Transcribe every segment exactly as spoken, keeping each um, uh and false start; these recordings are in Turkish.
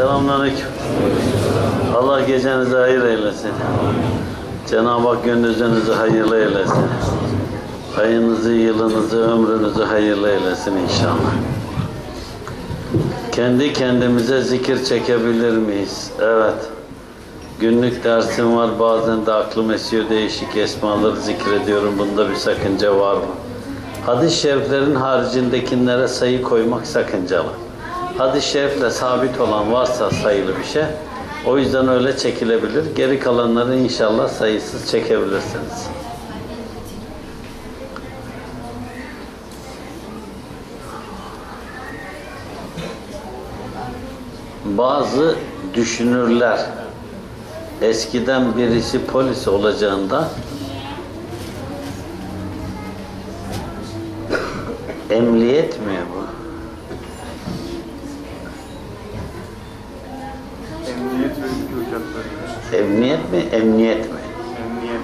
Selamünaleyküm. Allah gecenizi hayır eylesin. Cenab-ı Hak gündüzünüzü hayırlı eylesin. Ayınızı, yılınızı, ömrünüzü hayırlı eylesin inşallah. Kendi kendimize zikir çekebilir miyiz? Evet. Günlük dersim var, bazen de aklım esiyor, değişik esmaları zikrediyorum. Bunda bir sakınca var mı? Hadis-i şeriflerin haricindekilere sayı koymak sakıncalı. Hadis-i şerifle sabit olan varsa sayılı bir şey, o yüzden öyle çekilebilir. Geri kalanları inşallah sayısız çekebilirsiniz. Bazı düşünürler, eskiden birisi polis olacağında emniyet mi bu? Emniyet ve Ülke Ocakları. Emniyet mi? Emniyet mi? Emniyet.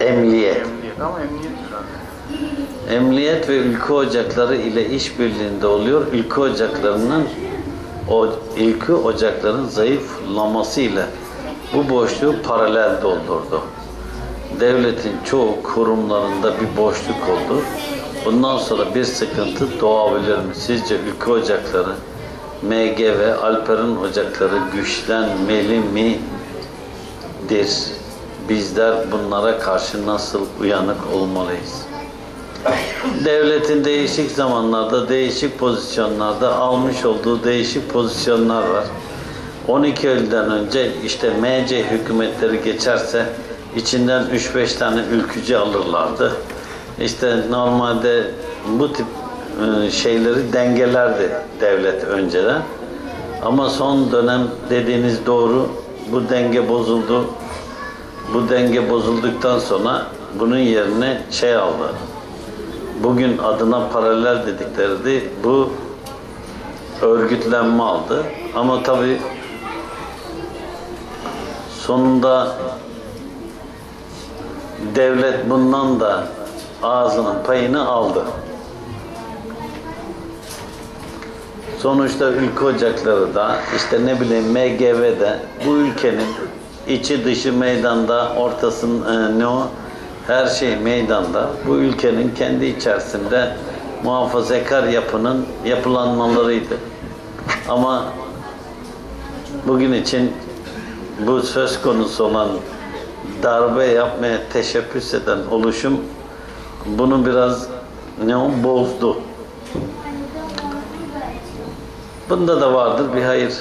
Emniyet. Emniyet. Emniyet ama emniyet herhalde. Emniyet ve Ülke Ocakları ile işbirliğinde oluyor. Ülke Ocakları'nın O, ilki ocakların zayıflamasıyla bu boşluğu paralel doldurdu. Devletin çoğu kurumlarında bir boşluk oldu. Bundan sonra bir sıkıntı doğabilir mi? Sizce Ülke Ocakları, M G V, Alper'in ocakları güçlenmeli midir? Bizler bunlara karşı nasıl uyanık olmalıyız? Devletin değişik zamanlarda, değişik pozisyonlarda almış olduğu değişik pozisyonlar var. on iki Eylül'den önce işte M C hükümetleri geçerse içinden üç beş tane ülkücü alırlardı. İşte normalde bu tip şeyleri dengelerdi devlet önceden. Ama son dönem dediğiniz doğru, bu denge bozuldu. Bu denge bozulduktan sonra bunun yerine şey aldı. Bugün adına paralel dedikleri bu örgütlenme aldı. Ama tabii sonunda devlet bundan da ağzının payını aldı. Sonuçta Ülke Ocakları da, işte ne bileyim M G V'de, bu ülkenin içi dışı meydanda, ortasının ne o? Her şey meydanda. Bu ülkenin kendi içerisinde muhafazakar yapının yapılanmalarıydı. Ama bugün için bu söz konusu olan darbe yapmaya teşebbüs eden oluşum bunu biraz ne o, bozdu. Bunda da vardır bir hayır.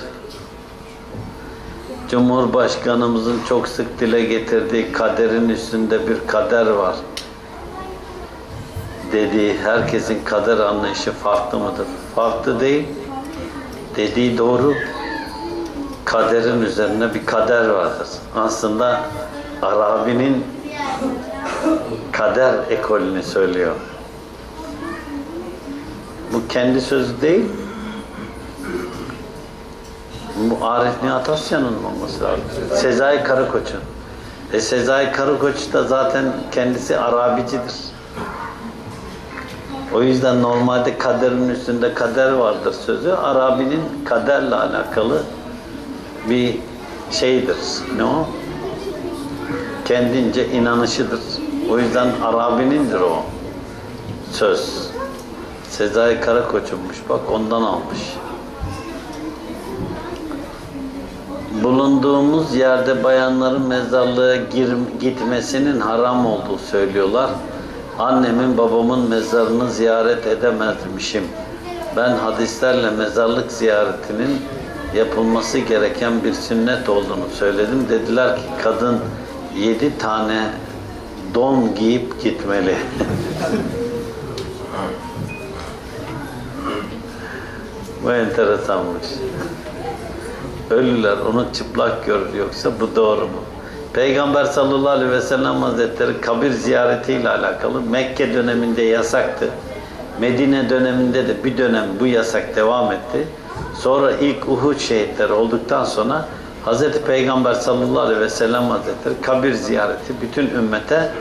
Cumhurbaşkanımızın çok sık dile getirdiği kaderin üstünde bir kader var dediği, herkesin kader anlayışı farklı mıdır? Farklı değil. Dediği doğru. Kaderin üzerine bir kader vardır. Aslında Arabi'nin kader ekolünü söylüyor. Bu kendi sözü değil. Bu Arif Nihat Asya'nın olması lazım. Sezai Karakoç'un. E Sezai Karakoç da zaten kendisi Arabicidir. O yüzden normalde kaderin üstünde kader vardır sözü. Arabi'nin kaderle alakalı bir şeydir. Ne o? Kendince inanışıdır. O yüzden Arabi'nindir o söz. Sezai Karakoç'unmuş bak, ondan almış. Bulunduğumuz yerde bayanların mezarlığa gir, gitmesinin haram olduğu söylüyorlar. Annemin, babamın mezarını ziyaret edemezmişim. Ben hadislerle mezarlık ziyaretinin yapılması gereken bir sünnet olduğunu söyledim. Dediler ki kadın yedi tane don giyip gitmeli. Bu enteresanmış. Ölüler onu çıplak görür, yoksa bu doğru mu? Peygamber sallallahu aleyhi ve sellem Hazretleri kabir ziyaretiyle alakalı Mekke döneminde yasaktı. Medine döneminde de bir dönem bu yasak devam etti. Sonra ilk Uhud şehitleri olduktan sonra Hazreti Peygamber sallallahu aleyhi ve sellem Hazretleri kabir ziyareti bütün ümmete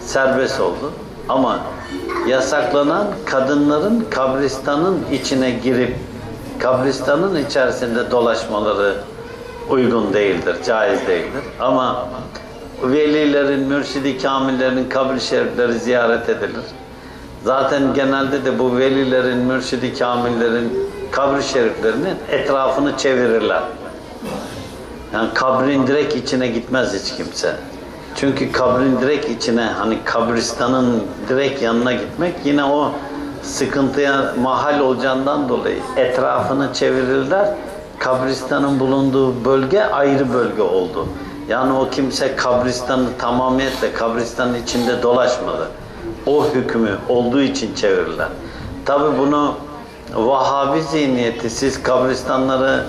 serbest oldu. Ama yasaklanan kadınların kabristanın içine girip kabristanın içerisinde dolaşmaları uygun değildir, caiz değildir. Ama velilerin, mürşidi kamillerinin kabri şerifleri ziyaret edilir. Zaten genelde de bu velilerin, mürşidi kamillerin kabri şeriflerinin etrafını çevirirler. Yani kabrin direkt içine gitmez hiç kimse. Çünkü kabrin direkt içine, hani kabristanın direkt yanına gitmek yine o sıkıntıya mahal olacağından dolayı etrafını çevirirler. Kabristanın bulunduğu bölge ayrı bölge oldu. Yani o kimse kabristanı tamamiyetle kabristanın içinde dolaşmadı. O hükmü olduğu için çevirirler. Tabi bunu Vahabi zihniyeti, siz kabristanları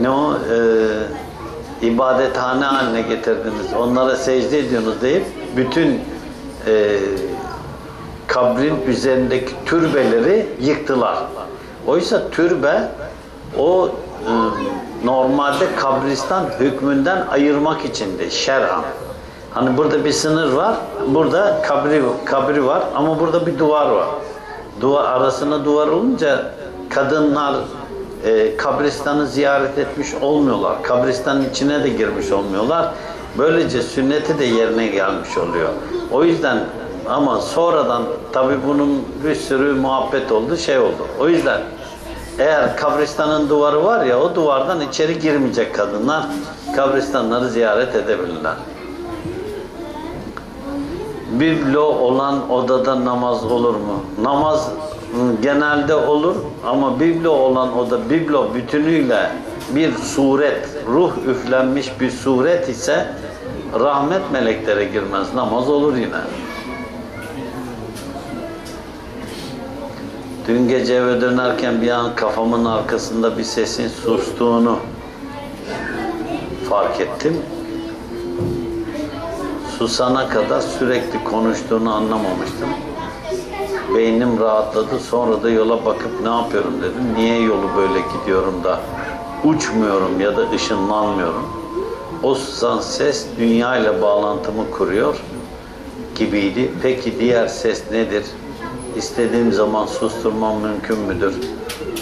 ne o e, ibadethane haline getirdiniz, onlara secde ediyorsunuz deyip bütün e, kabrin üzerindeki türbeleri yıktılar. Oysa türbe o e, normalde kabristan hükmünden ayırmak içindi şer'an. Hani burada bir sınır var, burada kabri, kabri var ama burada bir duvar var. Duvar, arasına duvar olunca kadınlar e, kabristanı ziyaret etmiş olmuyorlar. Kabristanın içine de girmiş olmuyorlar. Böylece sünneti de yerine gelmiş oluyor. O yüzden ama sonradan tabii bunun bir sürü muhabbet oldu, şey oldu. O yüzden eğer kabristanın duvarı var ya, o duvardan içeri girmeyecek kadınlar kabristanları ziyaret edebilirler. Biblo olan odada namaz olur mu? Namaz genelde olur ama biblo olan oda, biblo bütünüyle bir suret, ruh üflenmiş bir suret ise rahmet meleklere girmez. Namaz olur yine. Dün gece eve dönerken bir an kafamın arkasında bir sesin sustuğunu fark ettim. Susana kadar sürekli konuştuğunu anlamamıştım. Beynim rahatladı. Sonra da yola bakıp ne yapıyorum dedim. Niye yolu böyle gidiyorum da uçmuyorum ya da ışınlanmıyorum. O susan ses dünya ile bağlantımı kuruyor gibiydi. Peki diğer ses nedir? İstediğim zaman susturmam mümkün müdür?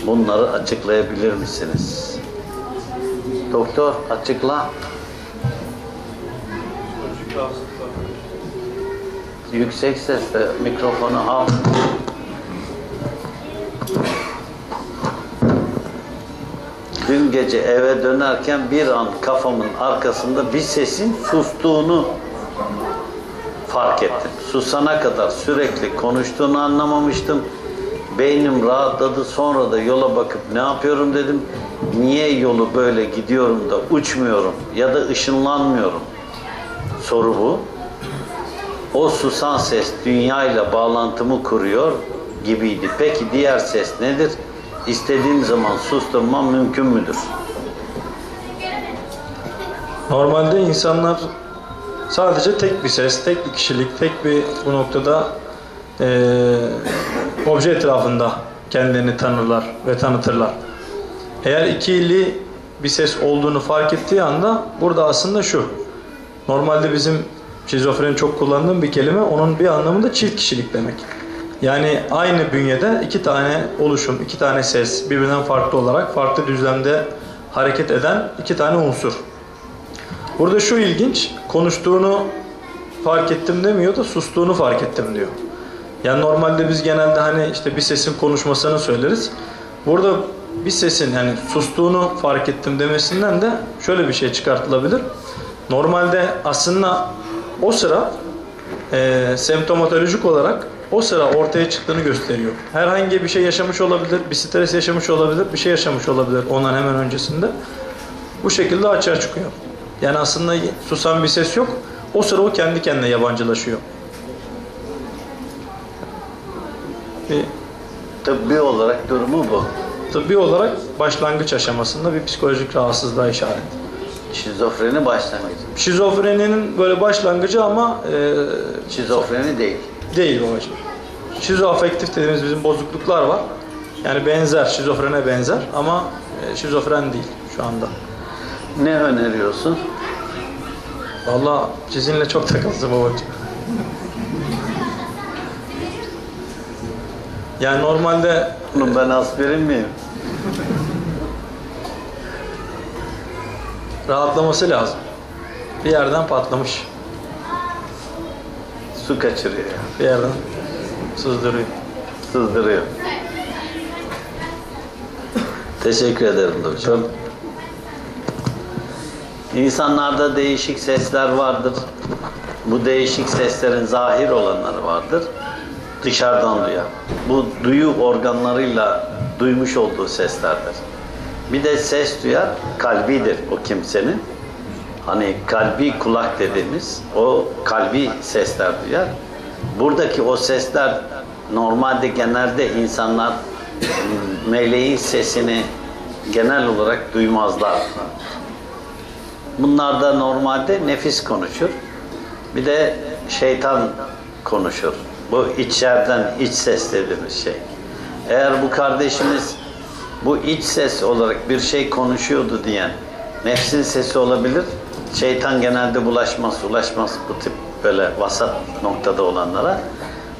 Bunları açıklayabilir misiniz? Doktor açıkla. Yüksek sesle mikrofonu al. Dün gece eve dönerken bir an kafamın arkasında bir sesin sustuğunu fark ettim. Susana kadar sürekli konuştuğunu anlamamıştım. Beynim rahatladı. Sonra da yola bakıp ne yapıyorum dedim. Niye yolu böyle gidiyorum da uçmuyorum ya da ışınlanmıyorum? Soru bu. O susan ses dünyayla bağlantımı kuruyor gibiydi. Peki diğer ses nedir? İstediğim zaman susturmam mümkün müdür? Normalde insanlar sadece tek bir ses, tek bir kişilik, tek bir bu noktada e, obje etrafında kendilerini tanırlar ve tanıtırlar. Eğer ikili bir ses olduğunu fark ettiği anda burada aslında şu. Normalde bizim şizofreni çok kullandığım bir kelime, onun bir anlamında çift kişilik demek. Yani aynı bünyede iki tane oluşum, iki tane ses, birbirinden farklı olarak farklı düzlemde hareket eden iki tane unsur. Burada şu ilginç, konuştuğunu fark ettim demiyor da sustuğunu fark ettim diyor. Yani normalde biz genelde hani işte bir sesin konuşmasını söyleriz. Burada bir sesin yani sustuğunu fark ettim demesinden de şöyle bir şey çıkartılabilir. Normalde aslında o sıra e, semptomatolojik olarak o sıra ortaya çıktığını gösteriyor. Herhangi bir şey yaşamış olabilir, bir stres yaşamış olabilir, bir şey yaşamış olabilir ondan hemen öncesinde. Bu şekilde açığa çıkıyor. Yani aslında susan bir ses yok. O sıra o kendi kendine yabancılaşıyor. Bir, tıbbi olarak durumu bu. Tıbbi olarak başlangıç aşamasında bir psikolojik rahatsızlığa işaret. Şizofreni başlangıcı. Şizofreninin böyle başlangıcı ama e, şizofreni değil. Değil babacığım. Şizoafektif dediğimiz bizim bozukluklar var. Yani benzer, şizofrene benzer ama e, şizofren değil şu anda. Ne öneriyorsun? Vallahi sizinle çok takıldı babacığım. Yani normalde... Oğlum ben aspirin miyim? rahatlaması lazım. Bir yerden patlamış. Su kaçırıyor. Bir yerden sızdırıyor. Sızdırıyor. Teşekkür ederim hocam. İnsanlarda değişik sesler vardır. Bu değişik seslerin zahir olanları vardır. Dışarıdan duyan. Bu duyu organlarıyla duymuş olduğu seslerdir. Bir de ses duyar, kalbidir o kimsenin. Hani kalbi kulak dediğimiz, o kalbi sesler duyar. Buradaki o sesler normalde genelde insanlar meleğin sesini genel olarak duymazlar. Bunlar da normalde nefis konuşur. Bir de şeytan konuşur. Bu içeriden iç ses dediğimiz şey. Eğer bu kardeşimiz bu iç ses olarak bir şey konuşuyordu diyen nefsin sesi olabilir. Şeytan genelde bulaşmaz, ulaşmaz bu tip böyle vasat noktada olanlara.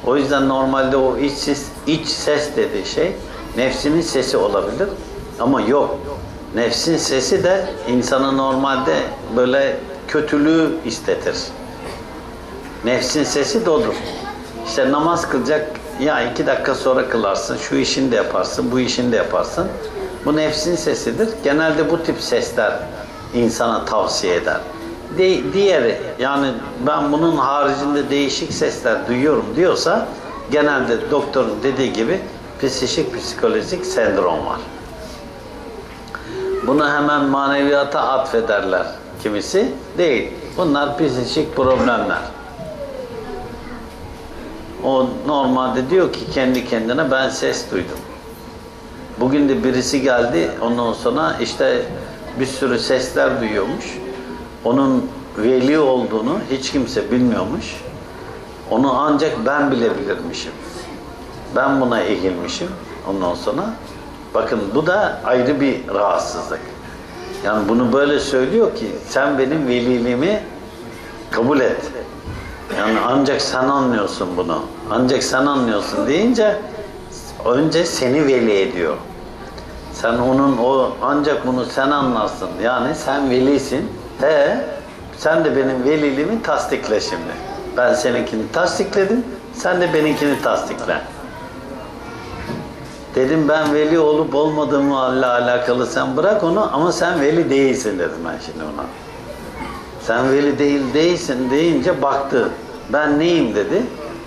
O yüzden normalde o iç ses, iç ses dediği şey nefsinin sesi olabilir ama yok. Nefsin sesi de insana normalde böyle kötülüğü istetir. Nefsin sesi de odur. İşte namaz kılacak, ya iki dakika sonra kılarsın, şu işini de yaparsın, bu işini de yaparsın. Bu nefsin sesidir. Genelde bu tip sesler insana tavsiye eder. De- diğeri, yani ben bunun haricinde değişik sesler duyuyorum diyorsa, genelde doktorun dediği gibi psişik, psikolojik sendrom var. Bunu hemen maneviyata atfederler kimisi. Değil. Bunlar psişik problemler. O normalde diyor ki kendi kendine ben ses duydum. Bugün de birisi geldi, ondan sonra işte bir sürü sesler duyuyormuş. Onun veli olduğunu hiç kimse bilmiyormuş. Onu ancak ben bilebilirmişim. Ben buna eğilmişim ondan sonra. Bakın bu da ayrı bir rahatsızlık. Yani bunu böyle söylüyor ki sen benim veliliğimi kabul et. Yani ancak sen anlıyorsun bunu. Ancak sen anlıyorsun deyince önce seni veli ediyor. Sen onun o ancak bunu sen anlarsın. Yani sen velisin. He, sen de benim veliliğimi tasdikle şimdi. Ben seninkini tasdikledim. Sen de benimkini tasdikle. Dedim ben veli olup olmadığımla alakalı sen bırak onu ama sen veli değilsin dedim ben şimdi ona. Sen veli değil değilsin deyince baktı. Ben neyim dedi.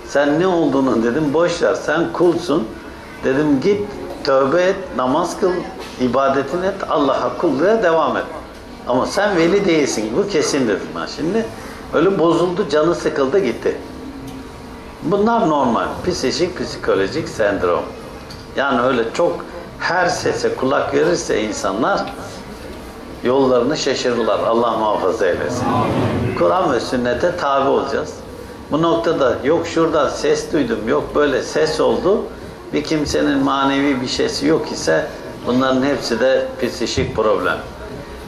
Sen ne olduğunu dedim boş ver sen kulsun. Dedim git tövbe et, namaz kıl, ibadetini et, Allah'a kulluğa devam et. Ama sen veli değilsin. Bu kesin dedim ben şimdi. Öyle bozuldu, canı sıkıldı gitti. Bunlar normal. Psişik, psikolojik sendrom. Yani öyle çok her sese kulak verirse insanlar yollarını şaşırırlar. Allah muhafaza eylesin. Kur'an ve sünnete tabi olacağız. Bu noktada yok şurada ses duydum, yok böyle ses oldu. Bir kimsenin manevi bir şeysi yok ise bunların hepsi de psişik problem.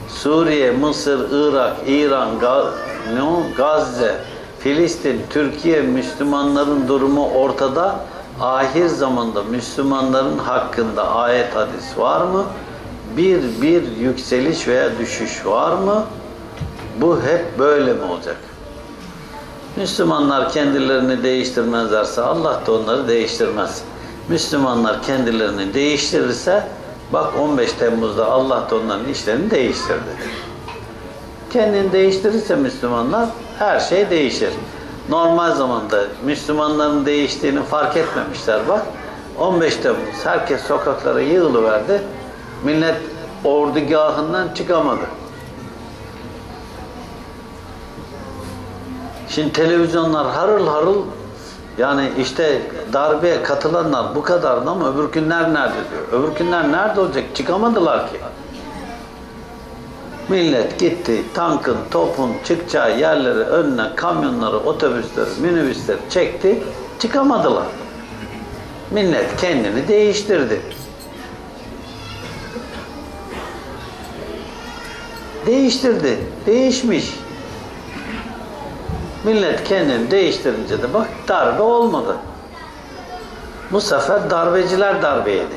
Suriye, Mısır, Irak, İran, Gazze, Filistin, Türkiye Müslümanların durumu ortada. Ahir zamanda Müslümanların hakkında ayet hadis var mı? Bir bir yükseliş veya düşüş var mı? Bu hep böyle mi olacak? Müslümanlar kendilerini değiştirmezlerse Allah da onları değiştirmez. Müslümanlar kendilerini değiştirirse bak on beş Temmuz'da Allah da onların işlerini değiştirdi. Kendini değiştirirse Müslümanlar her şey değişir. Normal zamanda Müslümanların değiştiğini fark etmemişler bak. on beş Temmuz herkes sokaklara yığılıverdi. Millet ordugahından çıkamadı. Şimdi televizyonlar harıl harıl yani işte darbeye katılanlar bu kadardı ama öbür günler nerede diyor. Öbür günler nerede olacak? Çıkamadılar ki. Millet gitti, tankın, topun çıkacağı yerleri önüne kamyonları, otobüsleri, minibüsleri çekti, çıkamadılar. Millet kendini değiştirdi. Değiştirdi, değişmiş. Millet kendini değiştirince de bak darbe olmadı. Bu sefer darbeciler darbe yedi.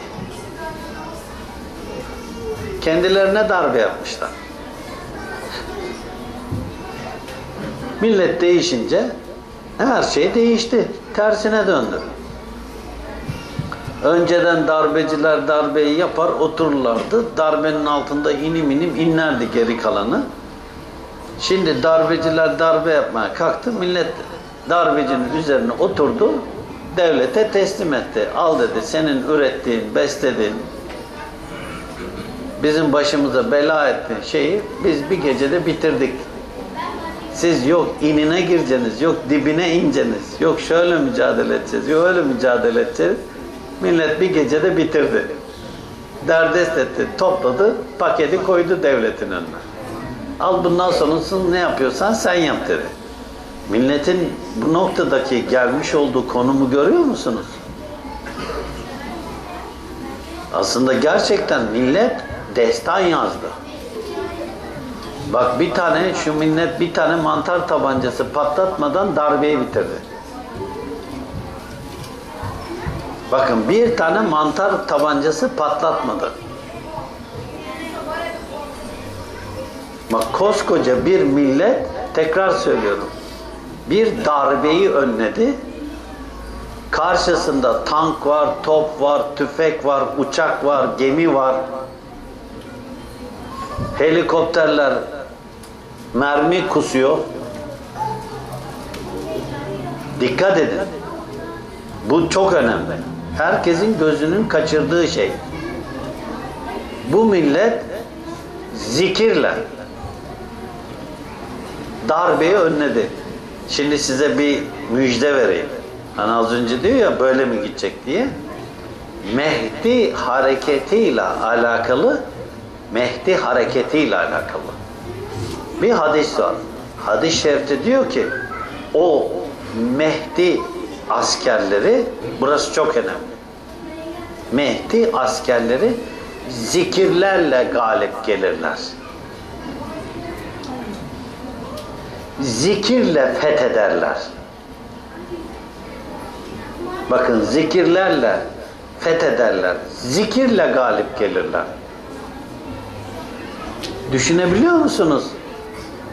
Kendilerine darbe yapmışlar. Millet değişince her şey değişti. Tersine döndü. Önceden darbeciler darbeyi yapar otururlardı. Darbenin altında inim inim inlerdi geri kalanı. Şimdi darbeciler darbe yapmaya kalktı. Millet darbecinin üzerine oturdu. Devlete teslim etti. Al dedi, senin ürettiğin, beslediğin, bizim başımıza bela ettiğin şeyi biz bir gecede bitirdik. Siz yok inine gireceksiniz, yok dibine ineceksiniz, yok şöyle mücadele edeceğiz, yok öyle mücadele edeceğiz. Millet bir gecede bitirdi. Derdest etti, topladı, paketi koydu devletin önüne. Al bundan sonrasını ne yapıyorsan sen yap dedi. Milletin bu noktadaki gelmiş olduğu konumu görüyor musunuz? Aslında gerçekten millet destan yazdı. Bak bir tane şu millet bir tane mantar tabancası patlatmadan darbeyi bitirdi. Bakın bir tane mantar tabancası patlatmadı. Bak koskoca bir millet, tekrar söylüyorum, bir darbeyi önledi. Karşısında tank var, top var, tüfek var, uçak var, gemi var. Helikopterler mermi kusuyor. Dikkat edin. Bu çok önemli. Herkesin gözünün kaçırdığı şey. Bu millet zikirle darbeyi önledi. Şimdi size bir müjde vereyim. Hani az önce diyor ya böyle mi gidecek diye. Mehdi hareketiyle alakalı Mehdi hareketiyle alakalı bir hadis var. Hadis-i şerifte diyor ki o Mehdi askerleri, burası çok önemli, Mehdi askerleri zikirlerle galip gelirler. Zikirle fethederler. Bakın zikirlerle fethederler. Zikirle galip gelirler. Düşünebiliyor musunuz?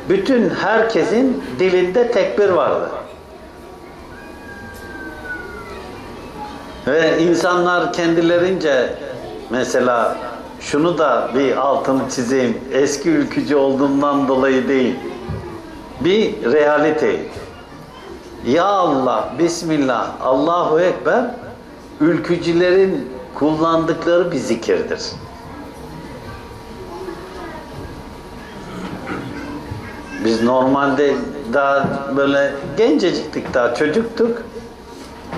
Bütün herkesin dilinde tekbir vardı. Ve insanlar kendilerince, mesela şunu da bir altını çizeyim, eski ülkücü olduğumdan dolayı değil, bir realite. Ya Allah, Bismillah, Allahu Ekber, ülkücülerin kullandıkları bir zikirdir. Biz normalde daha böyle genceciktik, daha çocuktuk.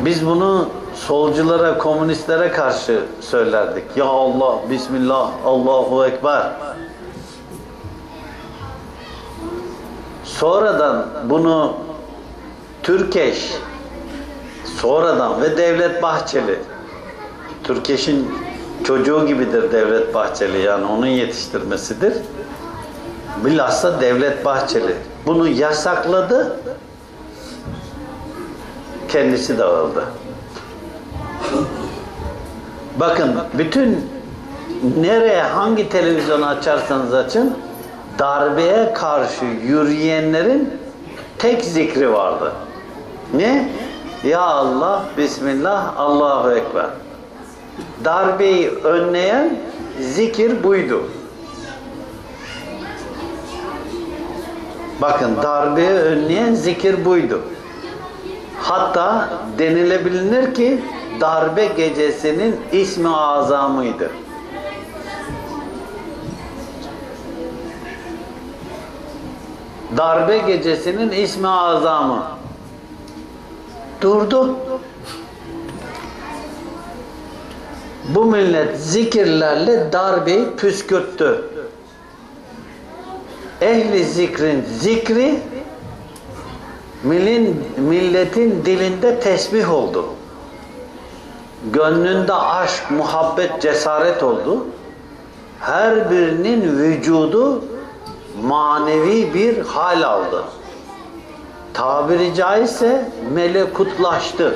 Biz bunu solculara, komünistlere karşı söylerdik. Ya Allah, Bismillah, Allahu Ekber. Sonradan bunu Türkeş, sonradan ve Devlet Bahçeli, Türkeş'in çocuğu gibidir Devlet Bahçeli, yani onun yetiştirmesidir. Bilhassa Devlet Bahçeli bunu yasakladı, kendisi dağıldı. Bakın bütün nereye, hangi televizyonu açarsanız açın, darbeye karşı yürüyenlerin tek zikri vardı. Ne? Ya Allah, Bismillah, Allahu Ekber. Darbeyi önleyen zikir buydu. Bakın darbeyi önleyen zikir buydu. Hatta denilebilir ki darbe gecesinin ismi azamıydı. Darbe gecesinin ismi azamı. Durdu. Bu millet zikirlerle darbeyi püskürttü. Ehli zikrin zikri milin, milletin dilinde tesbih oldu. Gönlünde aşk, muhabbet, cesaret oldu. Her birinin vücudu manevi bir hal aldı. Tabiri caizse melekutlaştı.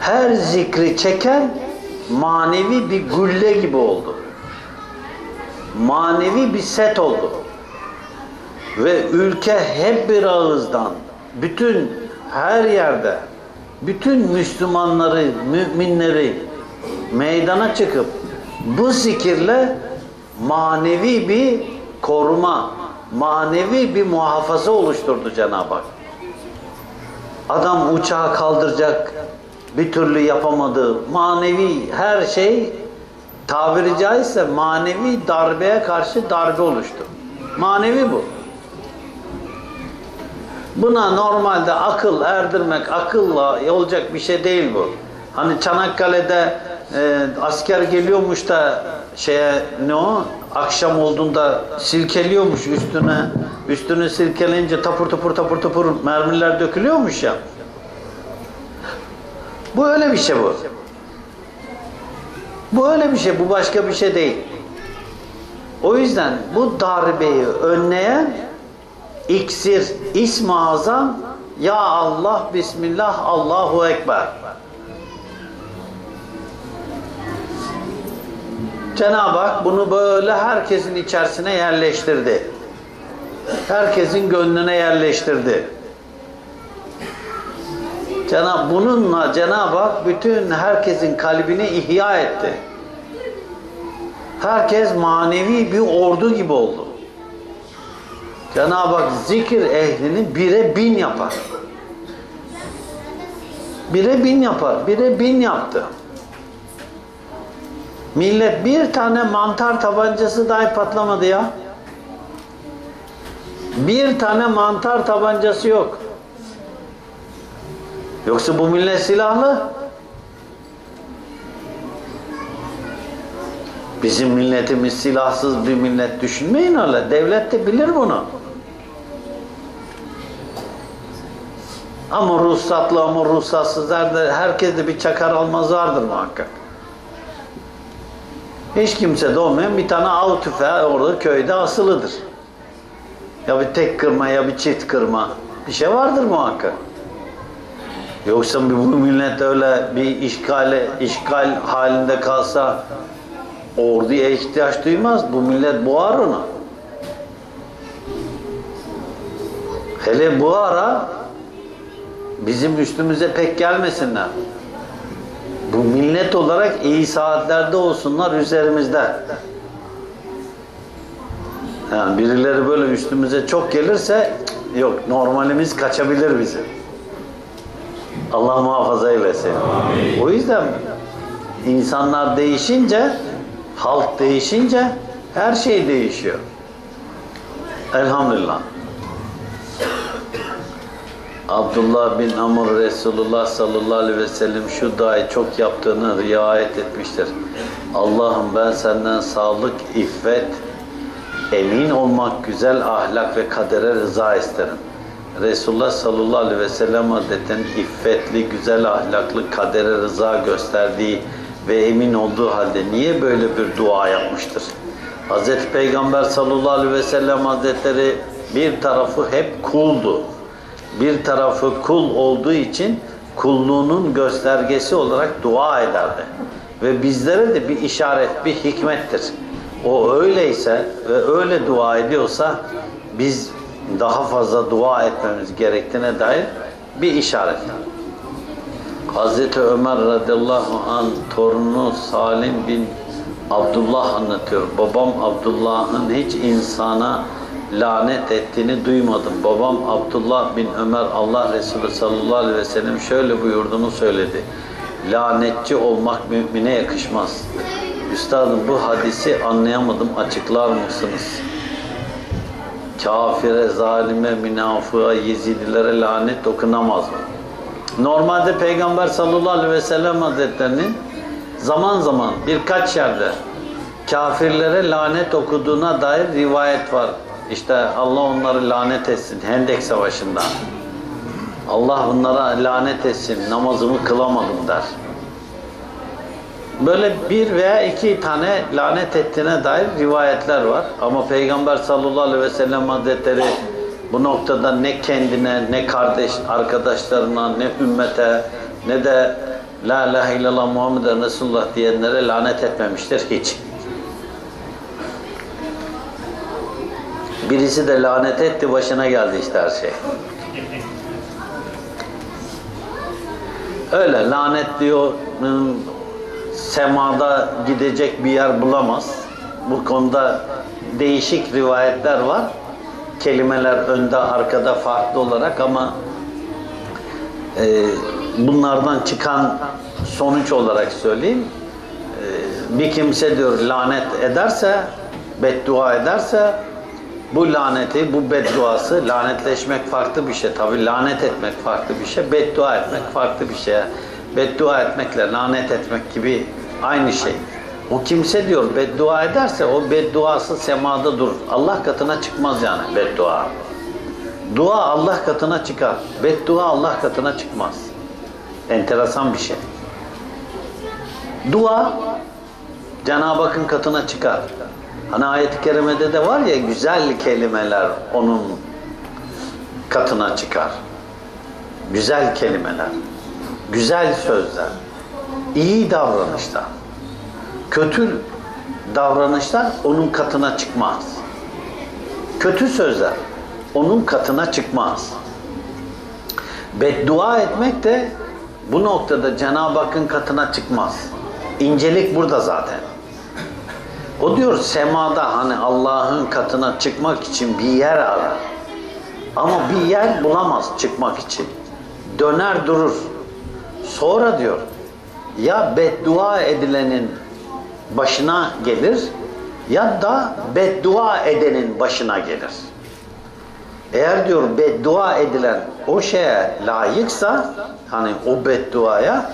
Her zikri çeken manevi bir gülle gibi oldu. Manevi bir set oldu. Ve ülke hep bir ağızdan, bütün her yerde, bütün Müslümanları, müminleri meydana çıkıp bu zikirle manevi bir koruma, manevi bir muhafaza oluşturdu Cenab-ı Hak. Adam uçağı kaldıracak, bir türlü yapamadı. Manevi her şey, tabiri caizse manevi darbeye karşı darbe oluştu. Manevi bu. Buna normalde akıl erdirmek, akılla olacak bir şey değil bu. Hani Çanakkale'de e, asker geliyormuş da şeye, ne o? Akşam olduğunda silkeliyormuş üstüne. Üstünü silkeleyince tapır tapır tapır tapır mermiler dökülüyormuş ya. Bu öyle bir şey bu. Bu öyle bir şey, bu başka bir şey değil. O yüzden bu darbeyi önleyen iksir, ism-i azam, ya Allah, bismillah, Allahu Ekber. Cenab-ı Hak bunu böyle herkesin içerisine yerleştirdi. Herkesin gönlüne yerleştirdi. Cenab-ı bununla Cenab-ı Hak bütün herkesin kalbini ihya etti. Herkes manevi bir ordu gibi oldu. Cenab-ı Hak zikir ehlini bire bin yapar. Bire bin yapar. Bire bin yaptı. Millet bir tane mantar tabancası dahi patlamadı ya. Bir tane mantar tabancası yok. Yoksa bu millet silahlı. Bizim milletimiz silahsız bir millet, düşünmeyin öyle. Devlet de bilir bunu. Ama ruhsatlı ama ruhsatsız, herkes de bir çakar almaz vardır muhakkak. Hiç kimse de olmayan bir tane av tüfeği orada köyde asılıdır. Ya bir tek kırma ya bir çift kırma. Bir şey vardır muhakkak. Yoksa bu millet öyle bir işgale, işgal halinde kalsa orduya ihtiyaç duymaz. Bu millet boğar onu. Hele bu ara bizim üstümüze pek gelmesinler. Bu millet olarak iyi saatlerde olsunlar üzerimizde. Yani birileri böyle üstümüze çok gelirse yok, normalimiz kaçabilir bizim. Allah muhafaza eylesin. Amin. O yüzden insanlar değişince, halk değişince her şey değişiyor. Elhamdülillah. Abdullah bin Amr Resulullah sallallahu aleyhi ve sellem şu duayı çok yaptığını riayet etmiştir. Allah'ım ben senden sağlık, iffet, emin olmak, güzel ahlak ve kadere rıza isterim. Resulullah sallallahu aleyhi ve sellem Hazretleri'nin iffetli, güzel ahlaklı, kadere rıza gösterdiği ve emin olduğu halde niye böyle bir dua yapmıştır? Hazreti Peygamber sallallahu aleyhi ve sellem Hazretleri bir tarafı hep kuldu. Bir tarafı kul olduğu için kulluğunun göstergesi olarak dua ederdi. Ve bizlere de bir işaret, bir hikmettir. O öyleyse ve öyle dua ediyorsa biz daha fazla dua etmemiz gerektiğine dair bir işaret. Hazreti Ömer radıyallahu anh torunu Salim bin Abdullah anlatıyor. Babam Abdullah'ın hiç insana lanet ettiğini duymadım. Babam Abdullah bin Ömer Allah Resulü sallallahu aleyhi ve sellem şöyle buyurduğunu söyledi. Lanetçi olmak mümine yakışmaz. Üstadım bu hadisi anlayamadım. Açıklar mısınız? Kafire, zalime, münafığa, Yezidilere lanet okunamaz mı? Normalde Peygamber sallallahu aleyhi ve sellem Hazretlerinin zaman zaman birkaç yerde kafirlere lanet okuduğuna dair rivayet var. İşte Allah onları lanet etsin Hendek Savaşı'nda. Allah onlara lanet etsin, namazımı kılamadım der. Böyle bir veya iki tane lanet ettiğine dair rivayetler var. Ama Peygamber sallallahu aleyhi ve sellem Hazretleri bu noktada ne kendine, ne kardeş arkadaşlarına, ne ümmete, ne de La ilahe illallah Muhammeden Resulullah diyenlere lanet etmemiştir hiç. Birisi de lanet etti, başına geldi işte her şey. Öyle lanet diyor, semada gidecek bir yer bulamaz. Bu konuda değişik rivayetler var. Kelimeler önde arkada farklı olarak ama e, bunlardan çıkan sonuç olarak söyleyeyim. E, bir kimse diyor lanet ederse, beddua ederse bu laneti, bu bedduası, lanetleşmek farklı bir şey. Tabii lanet etmek farklı bir şey, beddua etmek farklı bir şey. Beddua etmekle lanet etmek gibi aynı şey. O kimse diyor beddua ederse o bedduası semada durur. Allah katına çıkmaz yani beddua. Dua Allah katına çıkar. Beddua Allah katına çıkmaz. Enteresan bir şey. Dua Cenab-ı Hakk'ın katına çıkar. Hani ayet-i kerimede de var ya, güzel kelimeler onun katına çıkar. Güzel kelimeler, güzel sözler, iyi davranışlar. Kötü davranışlar onun katına çıkmaz. Kötü sözler onun katına çıkmaz. Beddua etmek de bu noktada Cenab-ı Hakk'ın katına çıkmaz. İncelik burada zaten. O diyor semada hani Allah'ın katına çıkmak için bir yer arar. Ama bir yer bulamaz çıkmak için. Döner durur. Sonra diyor ya beddua edilenin başına gelir ya da beddua edenin başına gelir. Eğer diyor beddua edilen o şeye layıksa, hani o bedduaya,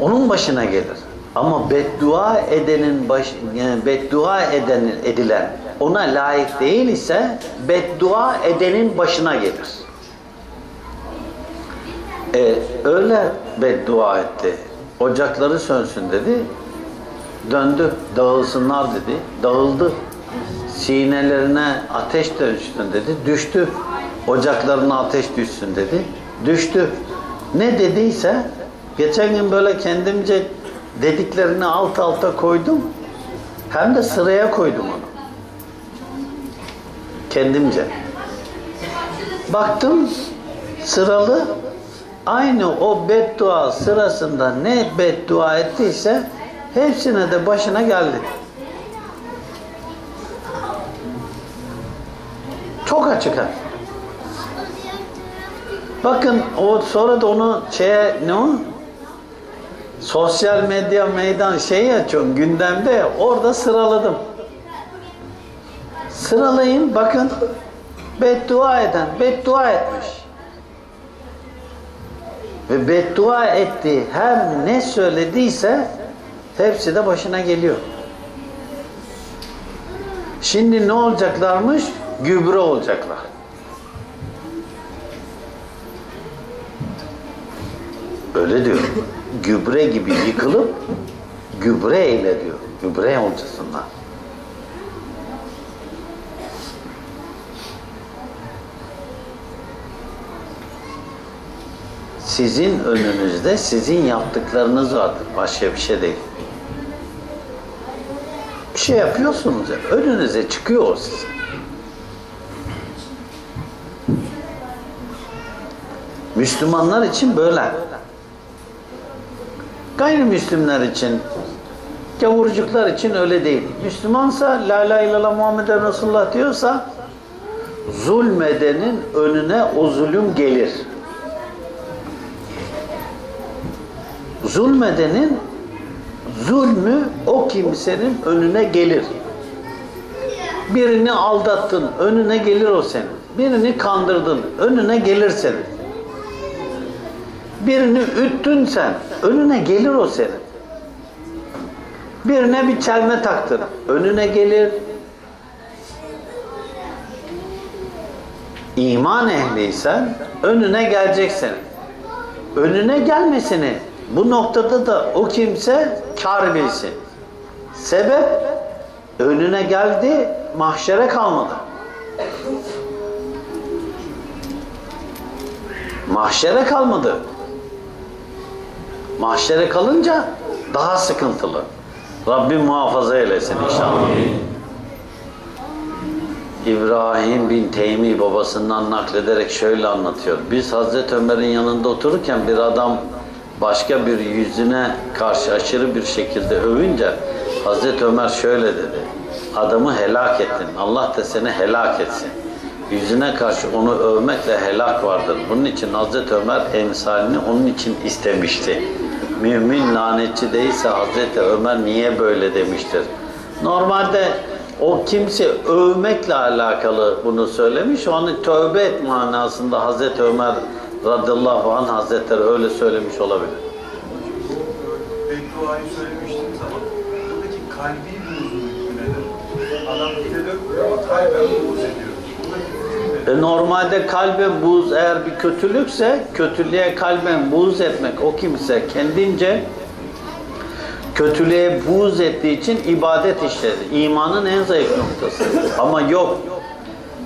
onun başına gelir. Ama beddua edenin baş, yani beddua edenin edilen ona layık değil ise beddua edenin başına gelir. E, öyle beddua etti. Ocakları sönsün dedi. Döndü, dağılsınlar dedi. Dağıldı. Sinelerine ateş dönüşsün dedi. Düştü. Ocaklarına ateş düşsün dedi. Düştü. Ne dediyse, geçen gün böyle kendimce dediklerini alt alta koydum. Hem de sıraya koydum onu. Kendimce. Baktım sıralı. Aynı o beddua sırasında ne beddua ettiyse hepsine de başına geldi. Çok açık. Bakın o sonra da onu şeye, ne o? Sosyal medya meydan şeyi açıyorum gündemde, orada sıraladım. Sıralayın bakın, beddua eden beddua etmiş. Ve beddua ettiği her ne söylediyse hepsi de başına geliyor. Şimdi ne olacaklarmış? Gübre olacaklar. Öyle diyor. Gübre gibi yıkılıp gübre ile diyor. Gübre olacaksınlar. Sizin önünüzde sizin yaptıklarınız vardır. Başka bir şey değil. Bir şey yapıyorsunuz ya, önünüze çıkıyor o sizin. Müslümanlar için böyle. Gayrimüslimler için, gavurcuklar için öyle değil. Müslümansa, la ilahe illallah Muhammeden Resulullah diyorsa, zulmedenin önüne o zulüm gelir. Zulmedenin zulmü o kimsenin önüne gelir. Birini aldattın, önüne gelir o senin. Birini kandırdın, önüne gelir senin. Birini üttün sen, önüne gelir o senin. Birine bir çelme taktın, önüne gelir. İman ehliysen önüne gelecek senin. Önüne gelmesini bu noktada da o kimse kâr bilsin. Sebep önüne geldi, mahşere kalmadı. Mahşere kalmadı. Mahşere kalınca daha sıkıntılı. Rabbim muhafaza eylesin inşallah. İbrahim bin Teymi babasından naklederek şöyle anlatıyor. Biz Hazreti Ömer'in yanında otururken bir adam başka bir yüzüne karşı aşırı bir şekilde övünce Hazreti Ömer şöyle dedi. Adamı helak ettin. Allah da seni helak etsin. Yüzüne karşı onu övmekle helak vardır. Bunun için Hazreti Ömer emsalini onun için istemişti. Mümin lanetçi değilse Hazreti Ömer niye böyle demiştir. Normalde o kimse övmekle alakalı bunu söylemiş. Onu tövbe et manasında Hazreti Ömer radıyallahu anh hazretleri öyle söylemiş olabilir. Bedduayı söylemiştim zaman buradaki kalbi bozulmuş nedir? Adam gider o kalbe buz ediyor. E normalde kalbe buz eğer bir kötülükse kötülüğe kalben buz etmek o kimse kendince kötülüğe buğz ettiği için ibadet işleri. İmanın en zayıf noktası. Ama yok.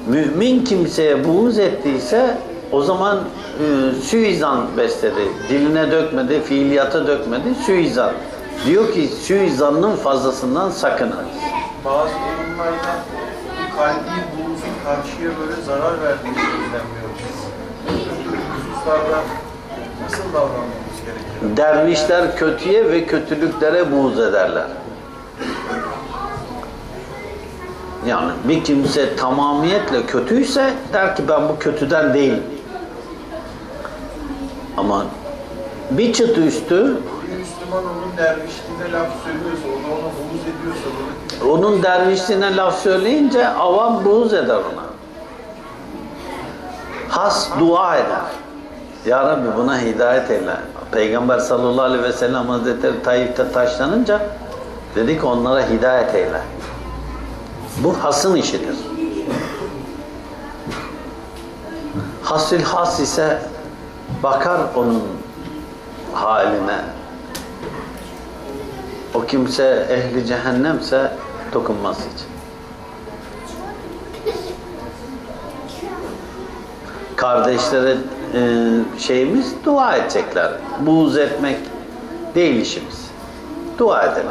Mümin kimseye buğz ettiyse o zaman e, suizan besledi. Diline dökmedi, fiiliyata dökmedi. Suizan. Diyor ki suizanın fazlasından sakının. Bazı durumlarda bu kalbi buğzun karşıya böyle zarar verdiğini izlenmiyoruz. Hususlarda nasıl davranıyoruz? Dervişler kötüye ve kötülüklere buğz ederler. Yani bir kimse tamamiyetle kötüyse der ki ben bu kötüden değilim. Ama bir çıtı üstü bir Müslüman onun dervişliğine laf söylüyorsa, onu ona buğz ediyorsa bunu... onun dervişliğine laf söyleyince avam buğz eder ona. Has dua eder. Ya Rabbi buna hidayet eyle. Peygamber sallallahu aleyhi ve sellem Hazretleri Taif'te taşlanınca dedi ki onlara hidayet eyle. Bu hasın işidir. Hasül has ise bakar onun haline. O kimse ehli cehennemse dokunmaz hiç. Kardeşlere şeyimiz dua edecekler. Buğz etmek değil işimiz. Dua edelim.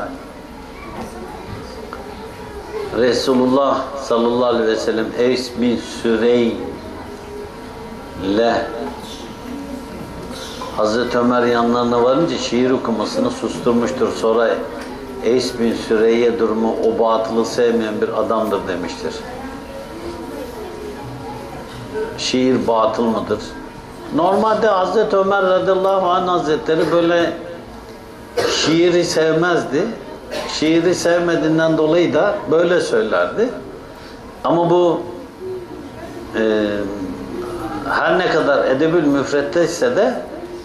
Resulullah sallallahu aleyhi ve sellem Üys bin Süreyc ile Hazreti Ömer yanlarına varınca şiir okumasını susturmuştur. Sonra Üys bin Süreyc'e durumu o batılı sevmeyen bir adamdır demiştir. Şiir batıl mıdır? Normalde Hazreti Ömer radıyallahu anh hazretleri böyle şiiri sevmezdi. Şiiri sevmediğinden dolayı da böyle söylerdi. Ama bu e, her ne kadar edebül müfrette ise de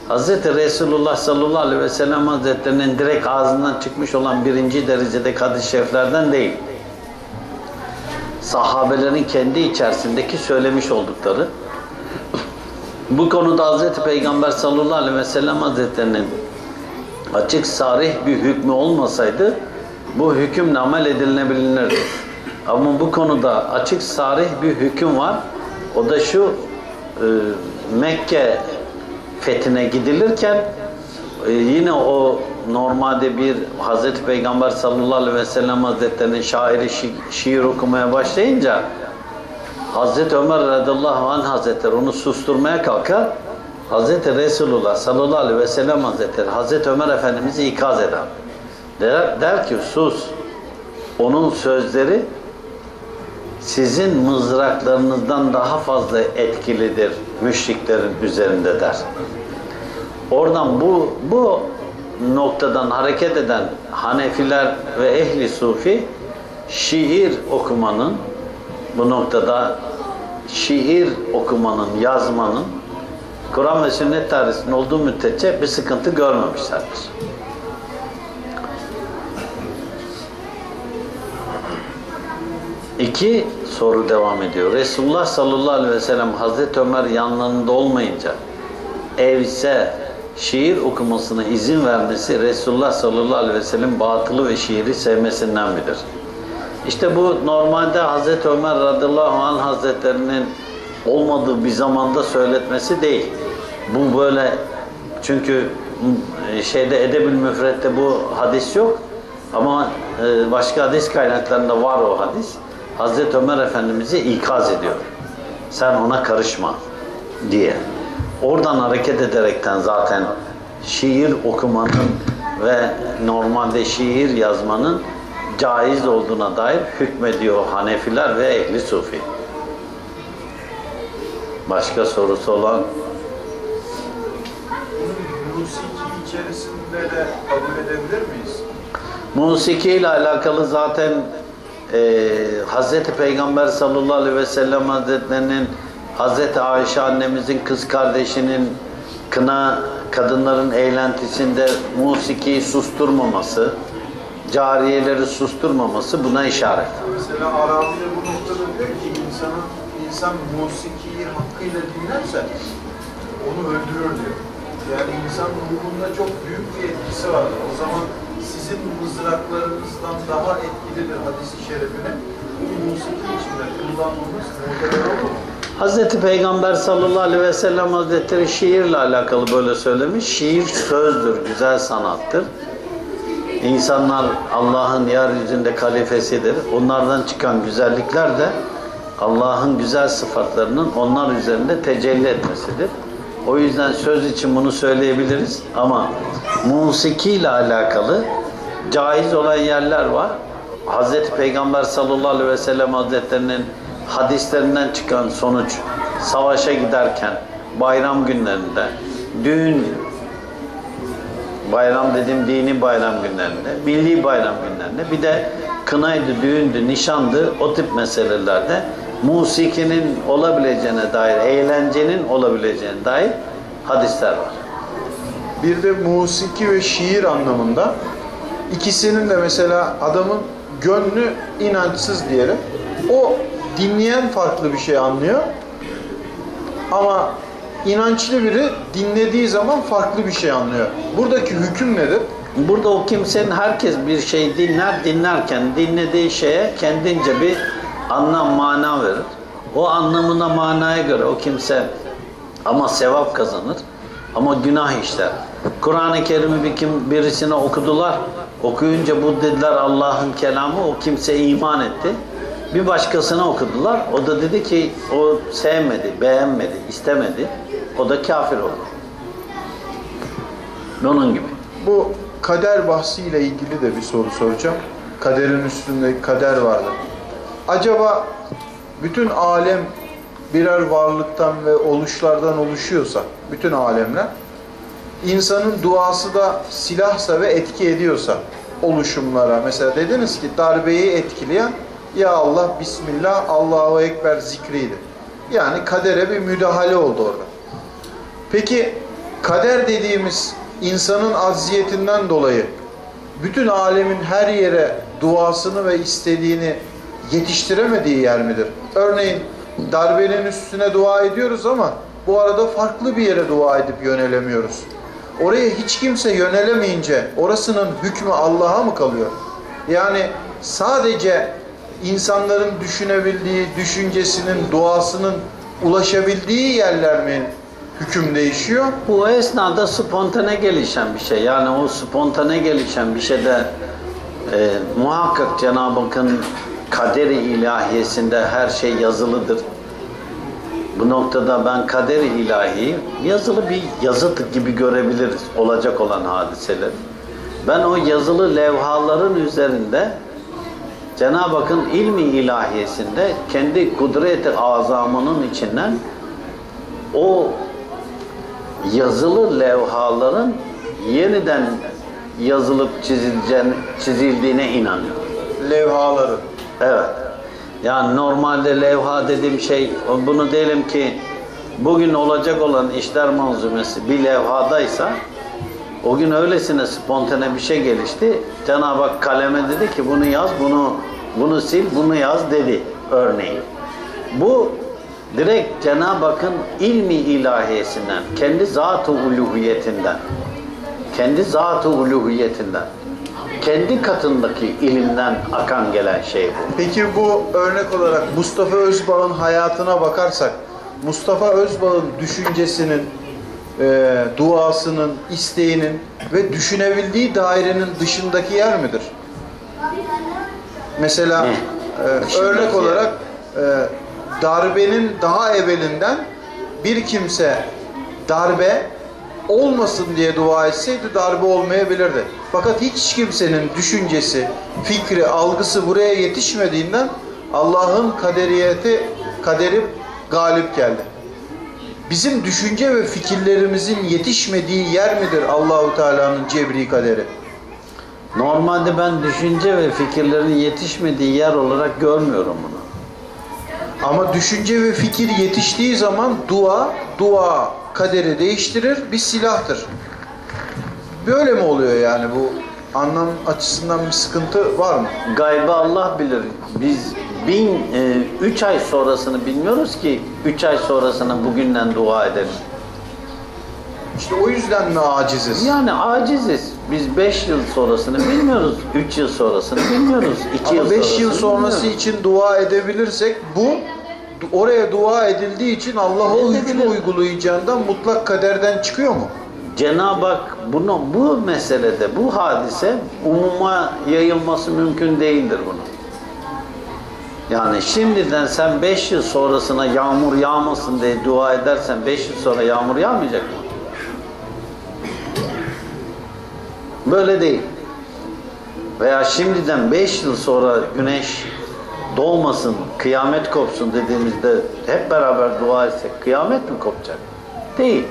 Hazreti Resulullah sallallahu aleyhi ve sellem hazretlerinin direkt ağzından çıkmış olan birinci derecede hadis-i şeriflerden değil. Sahabelerin kendi içerisindeki söylemiş oldukları. Bu konuda Hazreti Peygamber sallallahu aleyhi ve sellem hazretlerinin açık sarih bir hükmü olmasaydı bu hükümle amel edilebilirdi. Ama bu konuda açık sarih bir hüküm var. O da şu e, Mekke fethine gidilirken e, yine o normalde bir Hazreti Peygamber sallallahu aleyhi ve sellem hazretlerinin şairi şi şiir okumaya başlayınca Hazreti Ömer radıyallahu anh hazretleri onu susturmaya kalkar. Hazreti Resulullah sallallahu aleyhi ve sellem hazretleri Hazreti Ömer Efendimiz'i ikaz eder. Der, der ki sus. Onun sözleri sizin mızraklarınızdan daha fazla etkilidir müşriklerin üzerinde der. Oradan bu, bu noktadan hareket eden Hanefiler ve ehli sufi şiir okumanın bu noktada şiir okumanın, yazmanın Kur'an ve sünnet tarihinin olduğu müddetçe bir sıkıntı görmemişlerdir. İki soru devam ediyor. Resulullah sallallahu aleyhi ve sellem Hazreti Ömer yanlarında olmayınca evse şiir okumasına izin vermesi Resulullah sallallahu aleyhi ve sellem batılı ve şiiri sevmesinden midir? İşte bu normalde Hazreti Ömer radıyallahu anh hazretlerinin olmadığı bir zamanda söyletmesi değil. Bu böyle çünkü şeyde edeb-ül müfrette bu hadis yok ama başka hadis kaynaklarında var o hadis. Hazreti Ömer Efendimiz'i ikaz ediyor. Sen ona karışma diye. Oradan hareket ederekten zaten şiir okumanın ve normalde şiir yazmanın caiz olduğuna dair hükmediyor Hanefiler ve Ehli Sufi. Başka sorusu olan? Musiki içerisinde de kabul edebilir miyiz? Musiki ile alakalı zaten e, Hazreti Peygamber sallallahu aleyhi ve sellem Hazretlerinin, Hazreti Ayşe annemizin kız kardeşinin kına, kadınların eğlentisinde musikiyi susturmaması, cariyeleri susturmaması buna işaret. Mesela Arabi de bu noktada diyor ki insanın, insan musikiyi hakkıyla dinlerse onu öldürür diyor. Yani insan ruhunda çok büyük bir etkisi var. O zaman sizin mızraklarınızdan daha etkilidir hadis-i şerifine. Bu musiki içinde kullanmamız muhtemel olur mu? Hazreti Peygamber sallallahu aleyhi ve sellem Hazretleri şiirle alakalı böyle söylemiş. Şiir sözdür, güzel sanattır. İnsanlar Allah'ın yeryüzünde kalifesidir. Onlardan çıkan güzellikler de Allah'ın güzel sıfatlarının onlar üzerinde tecelli etmesidir. O yüzden söz için bunu söyleyebiliriz ama musiki ile alakalı caiz olan yerler var. Hazreti Peygamber sallallahu aleyhi ve sellem Hazretlerinin hadislerinden çıkan sonuç, savaşa giderken, bayram günlerinde, düğün, bayram dediğim dini bayram günlerinde, milli bayram günlerinde, bir de kınaydı, düğündü, nişandı, o tip meselelerde musikinin olabileceğine dair, eğlencenin olabileceğine dair hadisler var. Bir de musiki ve şiir anlamında ikisinin de mesela adamın gönlü inançsız diyelim. O dinleyen farklı bir şey anlıyor ama inançlı biri dinlediği zaman farklı bir şey anlıyor. Buradaki hüküm nedir? Burada o kimsenin, herkes bir şey dinler, dinlerken dinlediği şeye kendince bir anlam, mana verir. O anlamına, manaya göre o kimse ama sevap kazanır ama günah işler. Kur'an-ı Kerim'i bir kim, birisine okudular, okuyunca bu dediler Allah'ın kelamı, o kimse iman etti. Bir başkasına okudular, o da dedi ki o sevmedi, beğenmedi, istemedi, o da kafir oldu. Onun gibi. Bu kader bahsiyle ilgili de bir soru soracağım. Kaderin üstünde kader vardı. Acaba bütün alem birer varlıktan ve oluşlardan oluşuyorsa, bütün alemler, insanın duası da silahsa ve etki ediyorsa oluşumlara, mesela dediniz ki darbeyi etkileyen Ya Allah, Bismillah, Allahu Ekber zikriydi. Yani kadere bir müdahale oldu orada. Peki kader dediğimiz insanın acziyetinden dolayı bütün alemin her yere duasını ve istediğini yetiştiremediği yer midir? Örneğin darbenin üstüne dua ediyoruz ama bu arada farklı bir yere dua edip yönelemiyoruz. Oraya hiç kimse yönelemeyince orasının hükmü Allah'a mı kalıyor? Yani sadece İnsanların düşünebildiği, düşüncesinin, duasının ulaşabildiği yerler mi hüküm değişiyor? Bu esnada spontane gelişen bir şey. Yani o spontane gelişen bir şeyde e, muhakkak Cenab-ı Hakk'ın kaderi ilahiyesinde her şey yazılıdır. Bu noktada ben kaderi ilahiyi yazılı bir yazıt gibi görebiliriz olacak olan hadiseler. Ben o yazılı levhaların üzerinde Cenab-ı Hakk'ın ilmi ilahiyesinde kendi kudret-i azamının içinden o yazılı levhaların yeniden yazılıp çizildiğine inanıyorum. Levhaları. Evet. Yani normalde levha dediğim şey, bunu diyelim ki bugün olacak olan işler manzumesi bir levhadaysa, o gün öylesine spontane bir şey gelişti. Cenab-ı Hak kaleme dedi ki bunu yaz, bunu bunu sil, bunu yaz dedi örneğin. Bu direkt Cenab-ı Hakk'ın ilmi ilahiyesinden, kendi zat-ı uluhiyetinden, kendi zat-ı uluhiyetinden, kendi katındaki ilimden akan gelen şey bu. Peki bu örnek olarak Mustafa Özbağ'ın hayatına bakarsak, Mustafa Özbağ'ın düşüncesinin, E, duasının, isteğinin ve düşünebildiği dairenin dışındaki yer midir? Mesela e, örnek olarak e, darbenin daha evvelinden bir kimse darbe olmasın diye dua etseydi darbe olmayabilirdi. Fakat hiç kimsenin düşüncesi, fikri, algısı buraya yetişmediğinden Allah'ın kaderiyeti, kaderi galip geldi. Bizim düşünce ve fikirlerimizin yetişmediği yer midir Allahu Teala'nın cebri kaderi? Normalde ben düşünce ve fikirlerin yetişmediği yer olarak görmüyorum bunu. Ama düşünce ve fikir yetiştiği zaman dua, dua kaderi değiştirir, bir silahtır. Böyle mi oluyor yani, bu anlam açısından bir sıkıntı var mı? Gaybı Allah bilir. Biz bin, e, üç ay sonrasını bilmiyoruz ki, üç ay sonrasını bugünden dua ederiz. İşte o yüzden mi aciziz? Yani aciziz. Biz beş yıl sonrasını bilmiyoruz, üç yıl sonrasını bilmiyoruz, iki yıl sonrasını beş yıl sonrası bilmiyoruz. için dua edebilirsek bu, oraya dua edildiği için Allah o hükmü uygulayacağından mutlak kaderden çıkıyor mu? Cenab-ı Hak bunu, bu meselede, bu hadise umuma yayılması mümkün değildir bunun. Yani şimdiden sen beş yıl sonrasına yağmur yağmasın diye dua edersen beş yıl sonra yağmur yağmayacak mı? Böyle değil. Veya şimdiden beş yıl sonra güneş doğmasın, kıyamet kopsun dediğimizde hep beraber dua etsek kıyamet mi kopacak? Değil.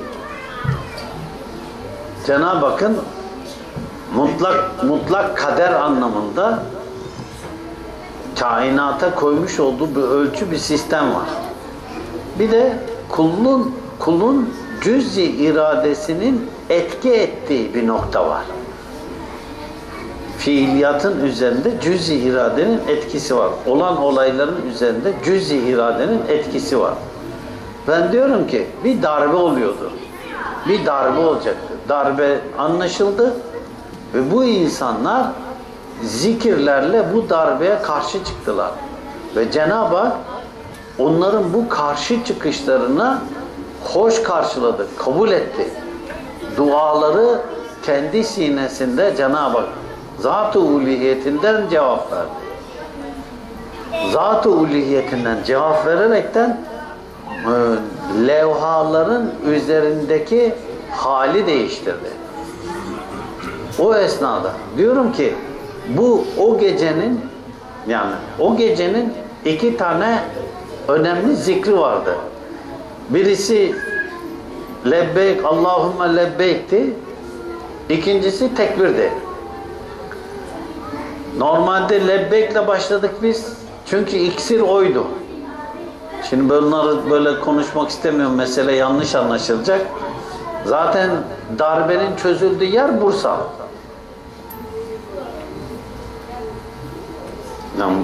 Cenab-ı Hakk'ın mutlak, mutlak kader anlamında kainata koymuş olduğu bir ölçü, bir sistem var. Bir de kulun, kulun cüz-i iradesinin etki ettiği bir nokta var. Fiiliyatın üzerinde cüz-i iradenin etkisi var. Olan olayların üzerinde cüz-i iradenin etkisi var. Ben diyorum ki bir darbe oluyordu. Bir darbe olacaktı. Darbe anlaşıldı ve bu insanlar zikirlerle bu darbeye karşı çıktılar. Ve Cenab-ı Hak onların bu karşı çıkışlarına hoş karşıladı, kabul etti. Duaları kendi sinesinde Cenab-ı Hak Zat-ı Ulihiyetinden cevap verdi. Zat-ı Ulihiyetinden cevap vererekten e, levhaların üzerindeki hali değiştirdi. O esnada diyorum ki bu o gecenin, yani o gecenin iki tane önemli zikri vardı. Birisi lebbeyk, Allahümme lebbeykti. İkincisi tekbirdi. Normalde lebbekle başladık biz. Çünkü iksir oydu. Şimdi bunları böyle konuşmak istemiyorum. Mesele yanlış anlaşılacak. Zaten darbenin çözüldüğü yer Bursa. Yani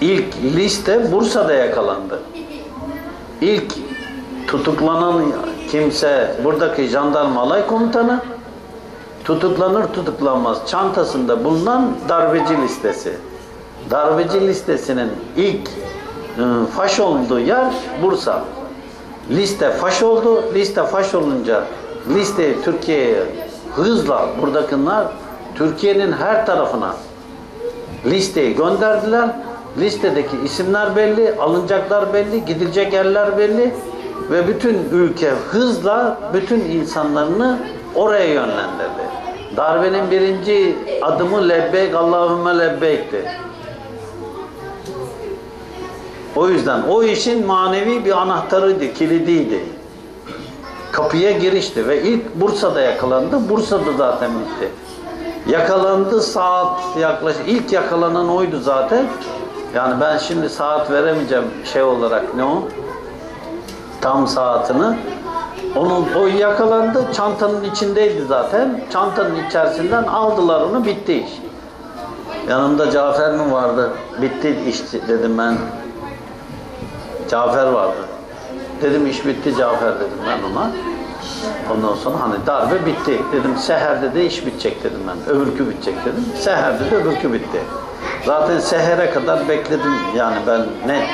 ilk liste Bursa'da yakalandı. İlk tutuklanan kimse buradaki jandarma alay komutanı. Tutuklanır tutuklanmaz çantasında bulunan darbeci listesi. Darbeci listesinin ilk ıı, faş olduğu yer Bursa. Liste faş oldu. Liste faş olunca listeyi Türkiye'ye hızla buradakiler Türkiye'nin her tarafına listeyi gönderdiler. Listedeki isimler belli, alınacaklar belli, gidilecek yerler belli ve bütün ülke hızla bütün insanlarını oraya yönlendirdi. Darbenin birinci adımı lebbeyk, Allahümme lebbeykti. O yüzden o işin manevi bir anahtarıydı, kilidiydi. Kapıya girişti ve ilk Bursa'da yakalandı. Bursa'da zaten bitti. Yakalandı saat yaklaşık, ilk yakalanan oydu zaten. Yani ben şimdi saat veremeyeceğim şey olarak, ne o? Tam saatini. Onun o yakalandı, çantanın içindeydi zaten. Çantanın içerisinden aldılar onu, bitti iş. Yanımda Cafer mi vardı? Bitti iş dedim ben. Cafer vardı. Dedim iş bitti Cafer dedim ben ona. Ondan sonra hani darbe bitti dedim. Seherde de iş bitecek dedim ben. Öbürkü bitecek dedim. Seherde de öbürkü bitti. Zaten sehere kadar bekledim yani ben net.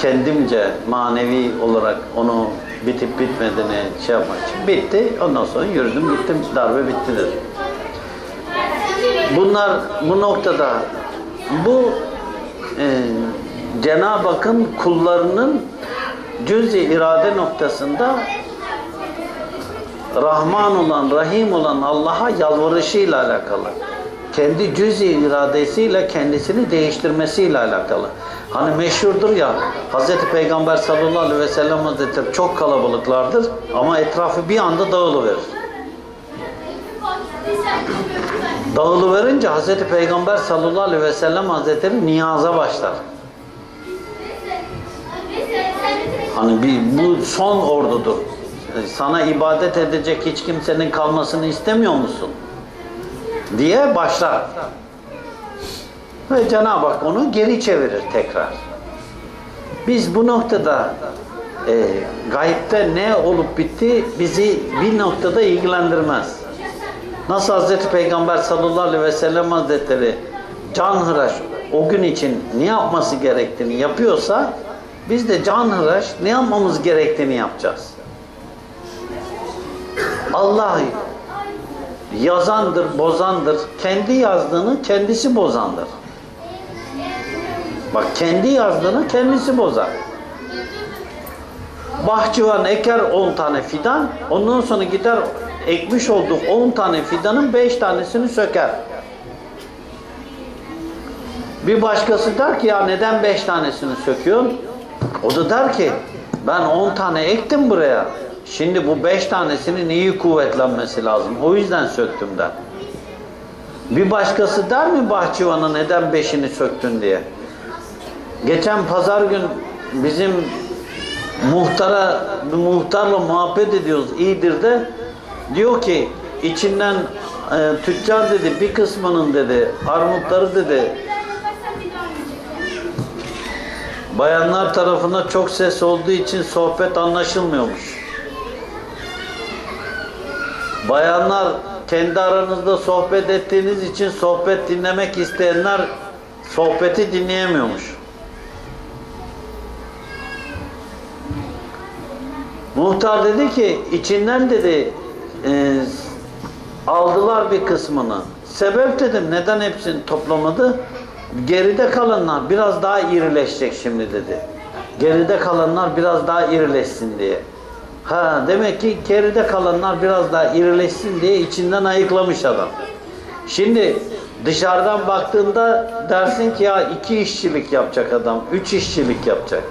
Kendimce manevi olarak onu bitip bitmediğini şey yapmak için bitti. Ondan sonra yürüdüm gittim, darbe bitti dedim. Bunlar bu noktada bu e, Cenab-ı Hakk'ın kullarının cüz-i irade noktasında Rahman olan, Rahim olan Allah'a yalvarışıyla alakalı. Kendi cüz-i iradesiyle kendisini değiştirmesiyle alakalı. Hani meşhurdur ya, Hz. Peygamber sallallahu aleyhi ve sellem Hazretleri çok kalabalıklardır ama etrafı bir anda dağılıverir. Dağılıverince Hz. Peygamber sallallahu aleyhi ve sellem Hazretleri niyaza başlar. Hani bir, bu son ordudur. Sana ibadet edecek hiç kimsenin kalmasını istemiyor musun? Diye başlar. Ve Cenab-ı Hak onu geri çevirir tekrar. Biz bu noktada e, gayipte ne olup bitti bizi bir noktada ilgilendirmez. Nasıl Hazreti Peygamber sallallahu aleyhi ve sellem Hazretleri canhıraş o gün için ne yapması gerektiğini yapıyorsa biz de canhıraş ne yapmamız gerektiğini yapacağız. Allah yazandır, bozandır. Kendi yazdığını kendisi bozandır. Bak, kendi yazdığını kendisi bozar. Bahçıvan eker on tane fidan, ondan sonra gider ekmiş olduğu on tane fidanın beş tanesini söker. Bir başkası der ki ya neden beş tanesini söküyorsun? O da der ki ben on tane ektim buraya. Şimdi bu beş tanesinin iyi kuvvetlenmesi lazım. O yüzden söktüm der. Bir başkası der mi bahçıvana neden beşini söktün diye? Geçen pazar gün bizim muhtara, muhtarla muhabbet ediyoruz İğdir'de. Diyor ki içinden e, tüccar dedi bir kısmının dedi armutları dedi bayanlar tarafına çok ses olduğu için sohbet anlaşılmıyormuş. Bayanlar kendi aranızda sohbet ettiğiniz için sohbet dinlemek isteyenler sohbeti dinleyemiyormuş. Muhtar dedi ki içinden dedi e, aldılar bir kısmını. Sebep dedim neden hepsini toplamadı? Geride kalanlar biraz daha irileşecek şimdi dedi. Geride kalanlar biraz daha irileşsin diye. Ha, demek ki geride kalanlar biraz daha irileşsin diye içinden ayıklamış adam. Şimdi dışarıdan baktığında dersin ki ya iki işçilik yapacak adam, üç işçilik yapacak.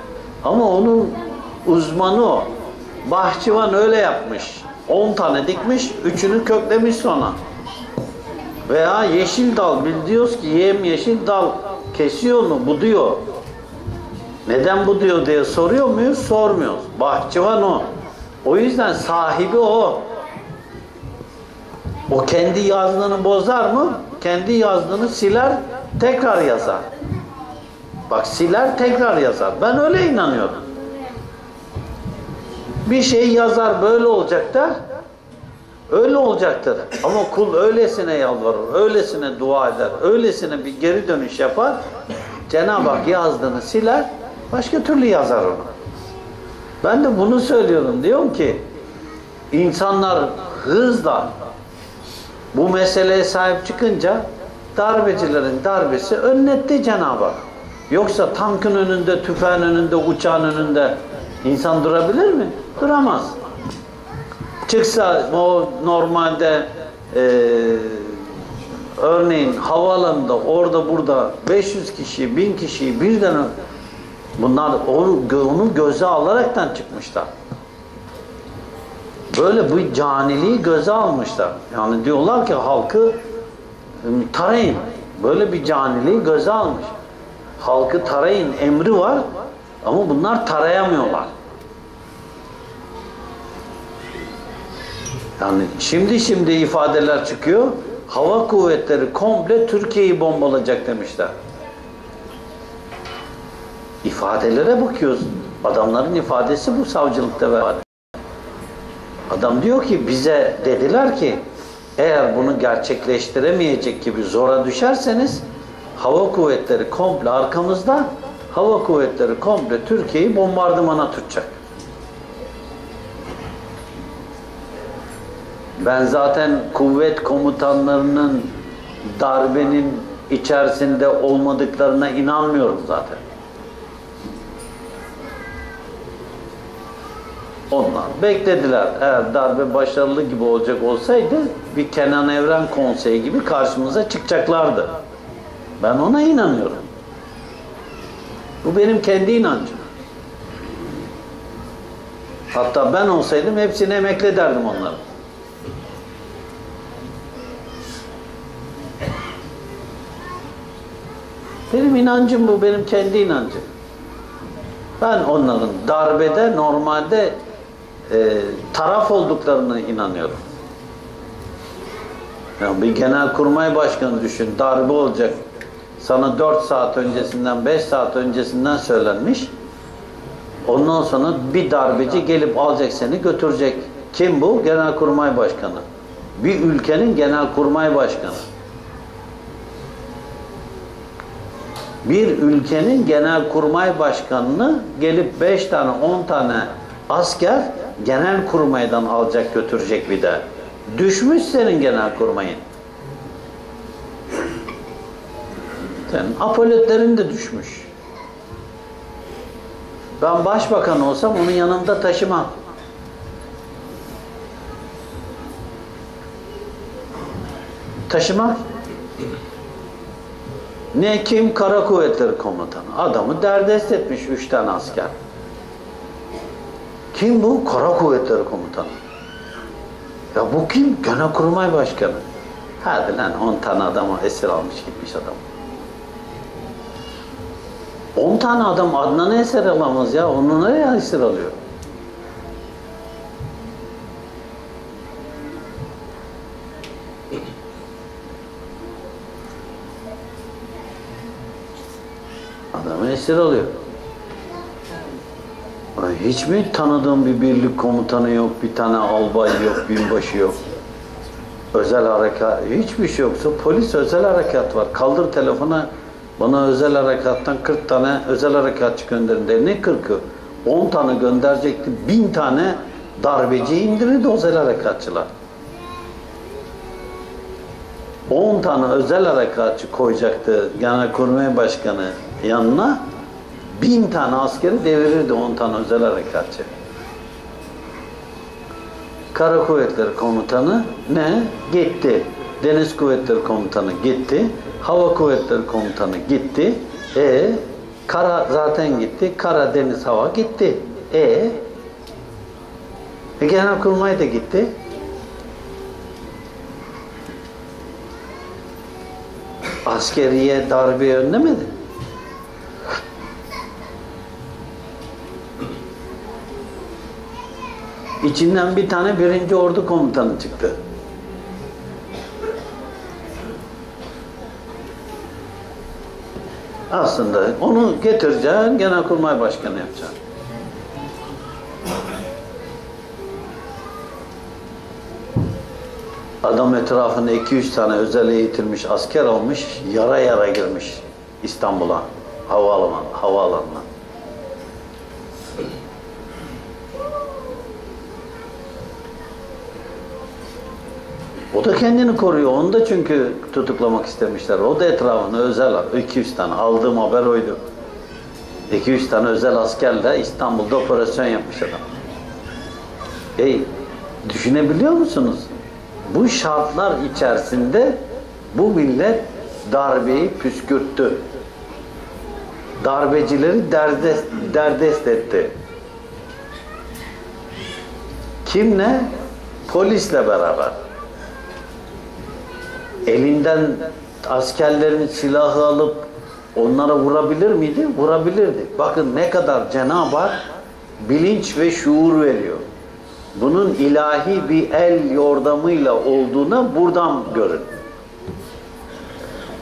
Ama onun uzmanı o. Bahçıvan öyle yapmış. On tane dikmiş, üçünü köklemiş sonra. Veya yeşil dal, biliyoruz ki yem yeşil dal kesiyor mu, buduyor. Neden buduyor diye soruyor muyuz? Sormuyoruz. Bahçıvan o. O yüzden sahibi o. O kendi yazdığını bozar mı? Kendi yazdığını siler, tekrar yazar. Bak siler, tekrar yazar. Ben öyle inanıyorum. Bir şey yazar böyle olacak der, öyle olacaktır. Ama kul öylesine yalvarır, öylesine dua eder, öylesine bir geri dönüş yapar. Cenab-ı Hak yazdığını siler, başka türlü yazar onu. Ben de bunu söylüyorum. Diyorum ki insanlar hızla bu meseleye sahip çıkınca darbecilerin darbesi önletti Cenab-ı Hak. Yoksa tankın önünde, tüfeğin önünde, uçağın önünde insan durabilir mi? Duramaz. Çıksa o normalde e, örneğin havaalanında orada burada beş yüz kişi, bin kişiyi birden bunlar onu göze alaraktan çıkmışlar. Böyle bu caniliği göze almışlar. Yani diyorlar ki halkı tarayın. Böyle bir caniliği göze almış. Halkı tarayın emri var ama bunlar tarayamıyorlar. Yani şimdi şimdi ifadeler çıkıyor. Hava kuvvetleri komple Türkiye'yi bombalayacak demişler. İfadelere bakıyoruz. Adamların ifadesi bu savcılıkta var. Adam diyor ki bize dediler ki eğer bunu gerçekleştiremeyecek gibi zora düşerseniz hava kuvvetleri komple arkamızda, hava kuvvetleri komple Türkiye'yi bombardımana tutacak. Ben zaten kuvvet komutanlarının darbenin içerisinde olmadıklarına inanmıyorum zaten. Onlar beklediler. Eğer darbe başarılı gibi olacak olsaydı bir Kenan Evren konseyi gibi karşımıza çıkacaklardı. Ben ona inanıyorum. Bu benim kendi inancım. Hatta ben olsaydım hepsini emekli ederdim onları. Benim inancım bu, benim kendi inancım. Ben onların darbede normalde e, taraf olduklarına inanıyorum. Yani bir genelkurmay başkanı düşün, darbe olacak. Sana dört saat öncesinden, beş saat öncesinden söylenmiş. Ondan sonra bir darbeci gelip alacak seni, götürecek. Kim bu? Genelkurmay başkanı. Bir ülkenin genelkurmay başkanı. Bir ülkenin genelkurmay başkanını gelip beş tane, on tane asker genelkurmaydan alacak, götürecek bir de. Düşmüş senin genelkurmayın. Senin apoletlerin de düşmüş. Ben başbakan olsam onun yanımda taşımam. Taşımam. Ne kim? Kara Kuvvetleri Komutanı. Adamı derdest etmiş üç tane asker. Kim bu? Kara Kuvvetleri Komutanı. Ya bu kim? Genelkurmay Başkanı. Hadi lan on tane adamı esir almış gitmiş adam. on tane adam Adnan'ı esir alamaz ya. Onu nereye esir alıyor? Adamı esir alıyor. Hiç mi tanıdığım bir birlik komutanı yok, bir tane albay yok, binbaşı yok? Özel harekat, hiçbir şey yoksa polis özel harekat var. Kaldır telefona. Bana özel harekattan kırk tane özel harekatçı gönderin. Ne kırkı? on tane gönderecekti. bin tane darbeci indirirdi özel harekatçılar. on tane özel harekatçı koyacaktı Genelkurmay Başkanı yanına. bin tane askeri devirirdi on tane özel harekatçı. Kara Kuvvetleri Komutanı ne? Gitti. Deniz Kuvvetleri Komutanı gitti. Hava Kuvvetleri Komutanı gitti. E Kara zaten gitti. Kara, Deniz, Hava gitti. E, e Genelkurmay da gitti. Askeriye darbe önlemedi. İçinden bir tane birinci Ordu Komutanı çıktı. Aslında onu getireceksin, Genelkurmay Başkanı yapacaksın. Adam etrafında iki üç tane özel eğitilmiş asker olmuş, yara yara girmiş İstanbul'a, havaalanına, havaalanına. O da kendini koruyor. Onu da çünkü tutuklamak istemişler. O da etrafında özel iki üç tane. Aldığım haber oydu. iki üç tane özel askerle İstanbul'da operasyon yapmış adam. Hey, düşünebiliyor musunuz? Bu şartlar içerisinde bu millet darbeyi püskürttü. Darbecileri derdest, derdest etti. Kimle? Polisle beraber. Elinden askerlerin silahı alıp onlara vurabilir miydi? Vurabilirdi. Bakın ne kadar Cenab-ı Hak bilinç ve şuur veriyor. Bunun ilahi bir el yordamıyla olduğuna buradan görün.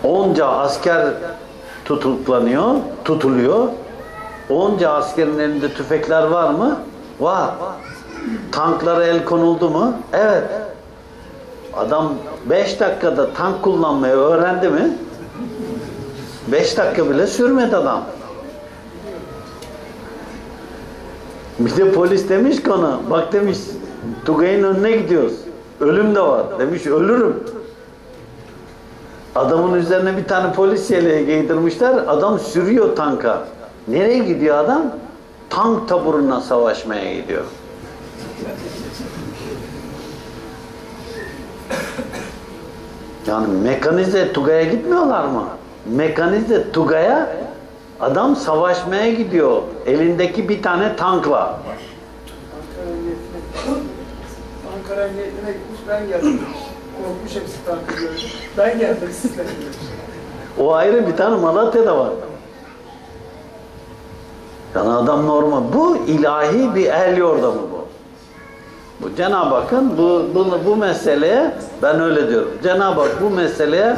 Onca asker tutuklanıyor, tutuluyor. Onca askerin elinde tüfekler var mı? Var. Tanklara el konuldu mu? Evet. Adam beş dakikada tank kullanmayı öğrendi mi? beş dakika bile sürmedi adam. Bir de polis demiş ki ona, bak demiş, Tugay'ın önüne gidiyoruz. Ölüm de var. Demiş ölürüm. Adamın üzerine bir tane polis yeleği giydirmişler. Adam sürüyor tanka. Nereye gidiyor adam? Tank taburuna savaşmaya gidiyor. Yani mekanize Tugay'a gitmiyorlar mı? Mekanize Tugay'a adam savaşmaya gidiyor. Elindeki bir tane tankla. Ankara Emniyeti'ne gitmiş, ben geldim. Korkmuş hepsi tankı görmüş. Ben geldim, sizle görmüş. O ayrı, bir tane Malatya'da var. Yani adam normal. Bu ilahi bir el yordamı bu. Bu Cenab-ı Hakk'ın bu, bu, bu meseleye, ben öyle diyorum, Cenab-ı Hak bu meseleye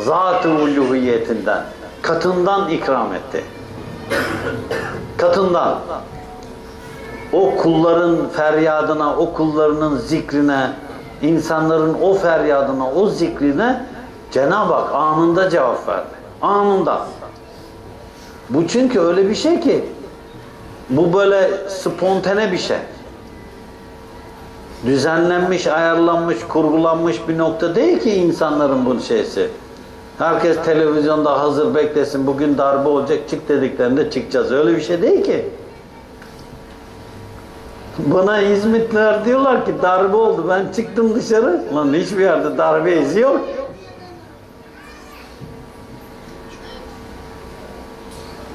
zat-ı uluhiyetinden, katından ikram etti. Katından. O kulların feryadına, o kullarının zikrine, insanların o feryadına, o zikrine Cenab-ı Hak anında cevap verdi. Anında. Bu çünkü öyle bir şey ki, bu böyle spontane bir şey. Düzenlenmiş, ayarlanmış, kurgulanmış bir nokta değil ki insanların bu şeysi. Herkes televizyonda hazır beklesin, bugün darbe olacak, çık dediklerinde çıkacağız. Öyle bir şey değil ki. Bana İzmitliler diyorlar ki darbe oldu, ben çıktım dışarı. Lan hiçbir yerde darbe izi yok.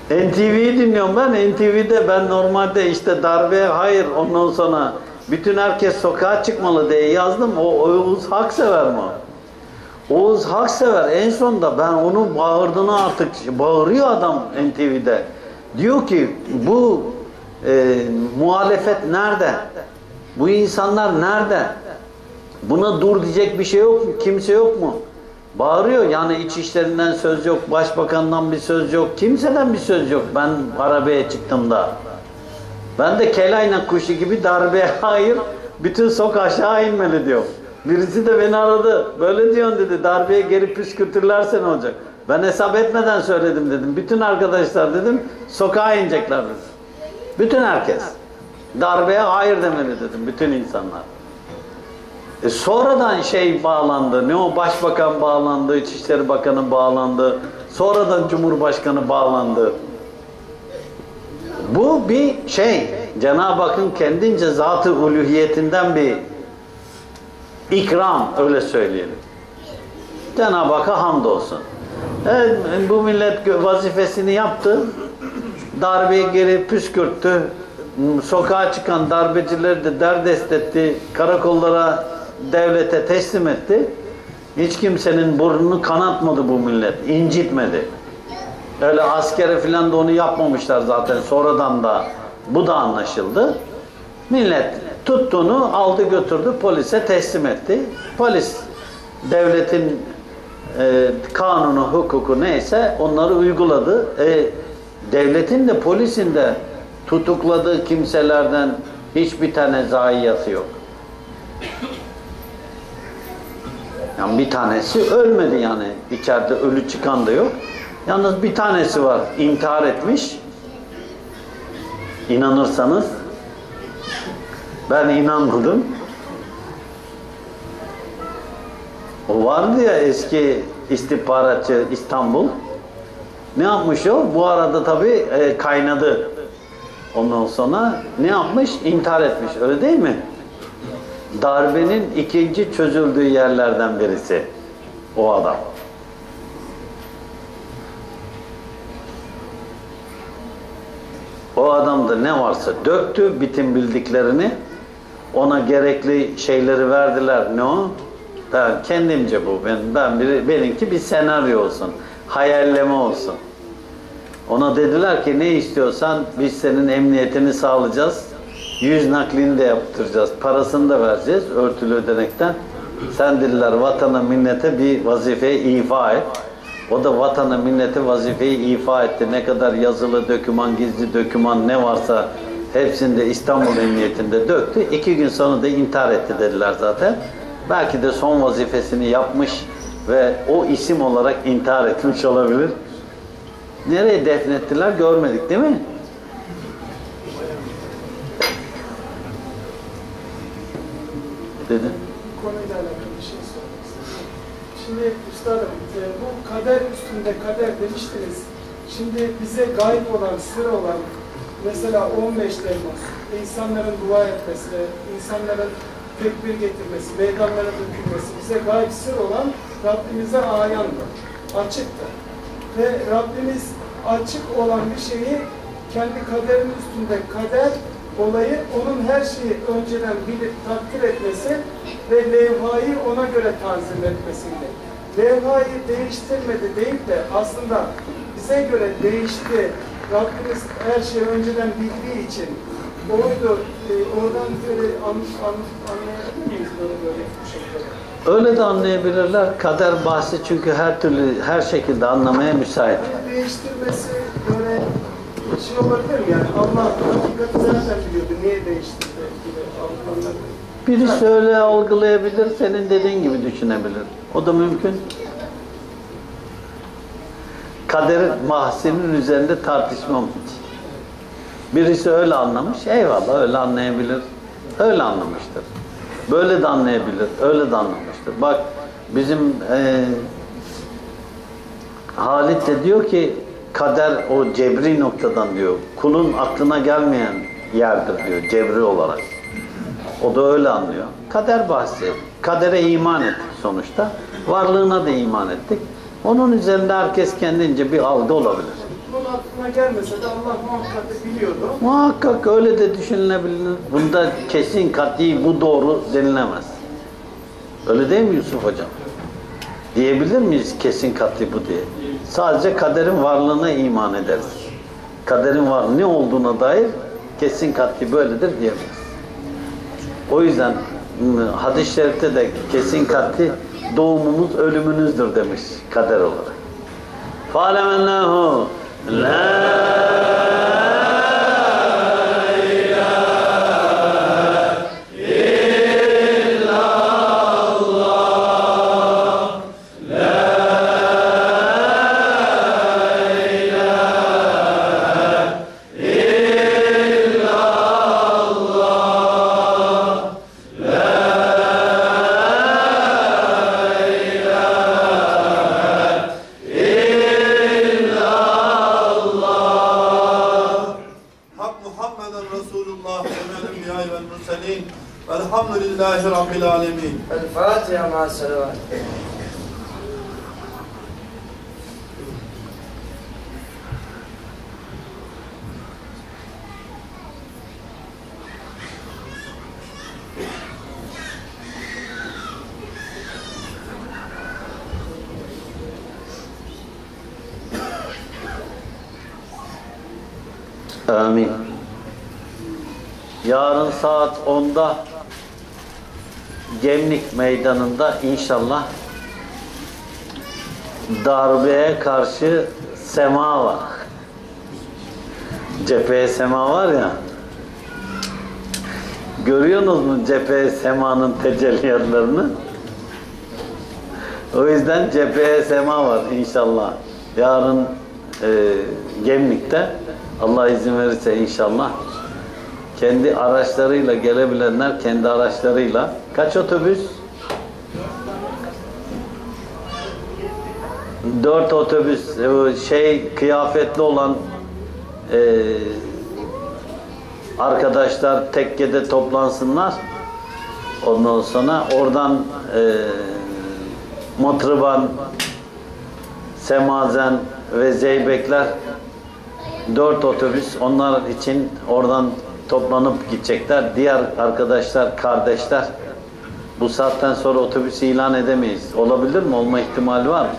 N T V'yi dinliyorum ben, N T V'de ben normalde işte darbe, hayır, ondan sonra bütün herkes sokağa çıkmalı diye yazdım. O Oğuz Haksever mi? Oğuz Haksever en sonunda ben onu bağırdığını artık bağırıyor adam N T V'de. Diyor ki bu e, muhalefet nerede? Bu insanlar nerede? Buna dur diyecek bir şey yok mu? Kimse yok mu? Bağırıyor. Yani İçişlerinden söz yok, Başbakan'dan bir söz yok, kimseden bir söz yok. Ben arabaya çıktım da. Ben de kelayla kuşu gibi darbeye hayır, bütün sok aşağı inmeli diyor. Birisi de beni aradı. Böyle diyorsun dedi, darbeye geri püskürtürlerse ne olacak? Ben hesap etmeden söyledim dedim. Bütün arkadaşlar dedim, sokağa inecekler dedim. Bütün herkes. Darbeye hayır demeli dedim, bütün insanlar. E sonradan şey bağlandı, ne o başbakan bağlandı, İçişleri Bakanı bağlandı, sonradan Cumhurbaşkanı bağlandı. Bu bir şey, Cenab-ı Hakk'ın kendince zat-ı uluhiyetinden bir ikram, öyle söyleyelim. Cenab-ı Hakk'a hamdolsun. Evet, bu millet vazifesini yaptı, darbeyi geri püskürttü, sokağa çıkan darbecileri de derdest etti, karakollara, devlete teslim etti. Hiç kimsenin burnunu kanatmadı bu millet, incitmedi. Öyle askere filan da onu yapmamışlar zaten, sonradan da bu da anlaşıldı. Millet tuttuğunu aldı götürdü, polise teslim etti. Polis devletin e, kanunu, hukuku neyse onları uyguladı. E, devletin de polisin de tutukladığı kimselerden hiçbir tane zayiatı yok. Yani bir tanesi ölmedi yani, içeride ölü çıkan da yok. Yalnız bir tanesi var, intihar etmiş. İnanırsanız, ben inanmadım. O vardı ya eski istihbaratçı İstanbul. Ne yapmış o? Bu arada tabii e, kaynadı. Ondan sonra ne yapmış? İntihar etmiş, öyle değil mi? Darbenin ikinci çözüldüğü yerlerden birisi o adam. O adamda ne varsa döktü, bütün bildiklerini, ona gerekli şeyleri verdiler. Ne o? Ben kendimce bu, ben, ben bir, benimki bir senaryo olsun, hayalleme olsun. Ona dediler ki ne istiyorsan biz senin emniyetini sağlayacağız, yüz naklini de yaptıracağız, parasını da vereceğiz örtülü ödenekten. Sen dediler vatana minnete bir vazifeyi ifa et. O da vatana, millete vazifeyi ifa etti. Ne kadar yazılı döküman, gizli döküman ne varsa hepsini de İstanbul Emniyeti'nde döktü. İki gün sonra da intihar etti dediler zaten. Belki de son vazifesini yapmış ve o isim olarak intihar etmiş olabilir. Nereye defnettiler görmedik değil mi? Dedim. Konuyla alakalı bir şey sormak istedim. Şimdi dostlarım, e, bu kader üstünde kader demiştiniz. Şimdi bize gayb olan, sır olan, mesela on beş Temmuz, insanların dua etmesi, insanların tekbir getirmesi, meydanlara dökülmesi, bize gayb sır olan Rabbimize ayandır, açıktır. Ve Rabbimiz açık olan bir şeyi kendi kaderinin üstünde kader olayı, onun her şeyi önceden bilip takdir etmesi ve levhayı ona göre tanzim etmesinde. Levhayı değiştirmedi deyip de aslında bize göre değişti. Rabbimiz her şeyi önceden bildiği için oydu. E, oradan böyle anlamış, anlayabilir miyiz böyle, böyle bir şekilde? Öyle de anlayabilirler. Kader bahsi çünkü her türlü, her şekilde anlamaya müsait. Değiştirmesi böyle şey olabilir yani. Allah hakikati zaten biliyordu. Niye değiştirdi? Birisi öyle algılayabilir, senin dediğin gibi düşünebilir. O da mümkün. Kader bahsinin üzerinde tartışmam için. Birisi öyle anlamış, eyvallah öyle anlayabilir. Öyle anlamıştır. Böyle de anlayabilir, öyle de anlamıştır. Bak bizim e, Halit de diyor ki kader o cebri noktadan diyor. Kulun aklına gelmeyen yerdir diyor cebri olarak. O da öyle anlıyor. Kader bahsi. Kadere iman ettik sonuçta. Varlığına da iman ettik. Onun üzerinde herkes kendince bir algı olabilir. Bunun aklına gelmese de Allah muhakkak biliyordu. Muhakkak öyle de düşünülebilir. Bunda kesin kat'i bu doğru denilemez. Öyle değil mi Yusuf Hocam? Diyebilir miyiz kesin kat'i bu diye? Sadece kaderin varlığına iman ederiz. Kaderin var ne olduğuna dair kesin kat'i böyledir diyemeyiz. O yüzden hadis-i şerifte de kesin kat'i doğumunuz ölümünüzdür demiş kader olarak. Fâlemennâhu lâ Fatiha ma'a salavat. Amin. Yarın saat onda Gemlik meydanında inşallah darbeye karşı sema var. Cepheye sema var ya. Görüyorsunuz mu cepheye semanın tecelliyatlarını? O yüzden cepheye sema var inşallah. Yarın e, Gemlik'te Allah izin verirse inşallah. Kendi araçlarıyla gelebilenler kendi araçlarıyla. Kaç otobüs? Dört otobüs. Şey kıyafetli olan e, arkadaşlar tekkede toplansınlar. Ondan sonra oradan e, Mıtrıban, Semazen ve Zeybekler dört otobüs. Onlar için oradan toplanıp gidecekler. Diğer arkadaşlar, kardeşler bu saatten sonra otobüsü ilan edemeyiz. Olabilir mi? Olma ihtimali var mı?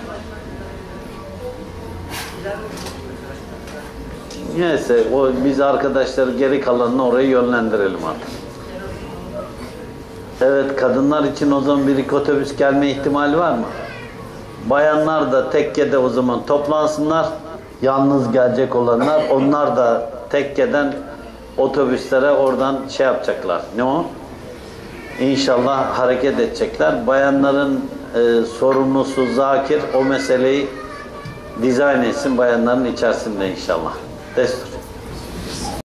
Neyse, o, biz arkadaşları geri kalanını oraya yönlendirelim artık. Evet, kadınlar için o zaman bir iki otobüs gelme ihtimali var mı? Bayanlar da tekkede o zaman toplansınlar. Yalnız gelecek olanlar, onlar da tekkeden otobüslere oradan şey yapacaklar. Ne o? İnşallah hareket edecekler. Bayanların e, sorumlusu Zakir o meseleyi dizayn etsin bayanların içerisinde inşallah. Destur.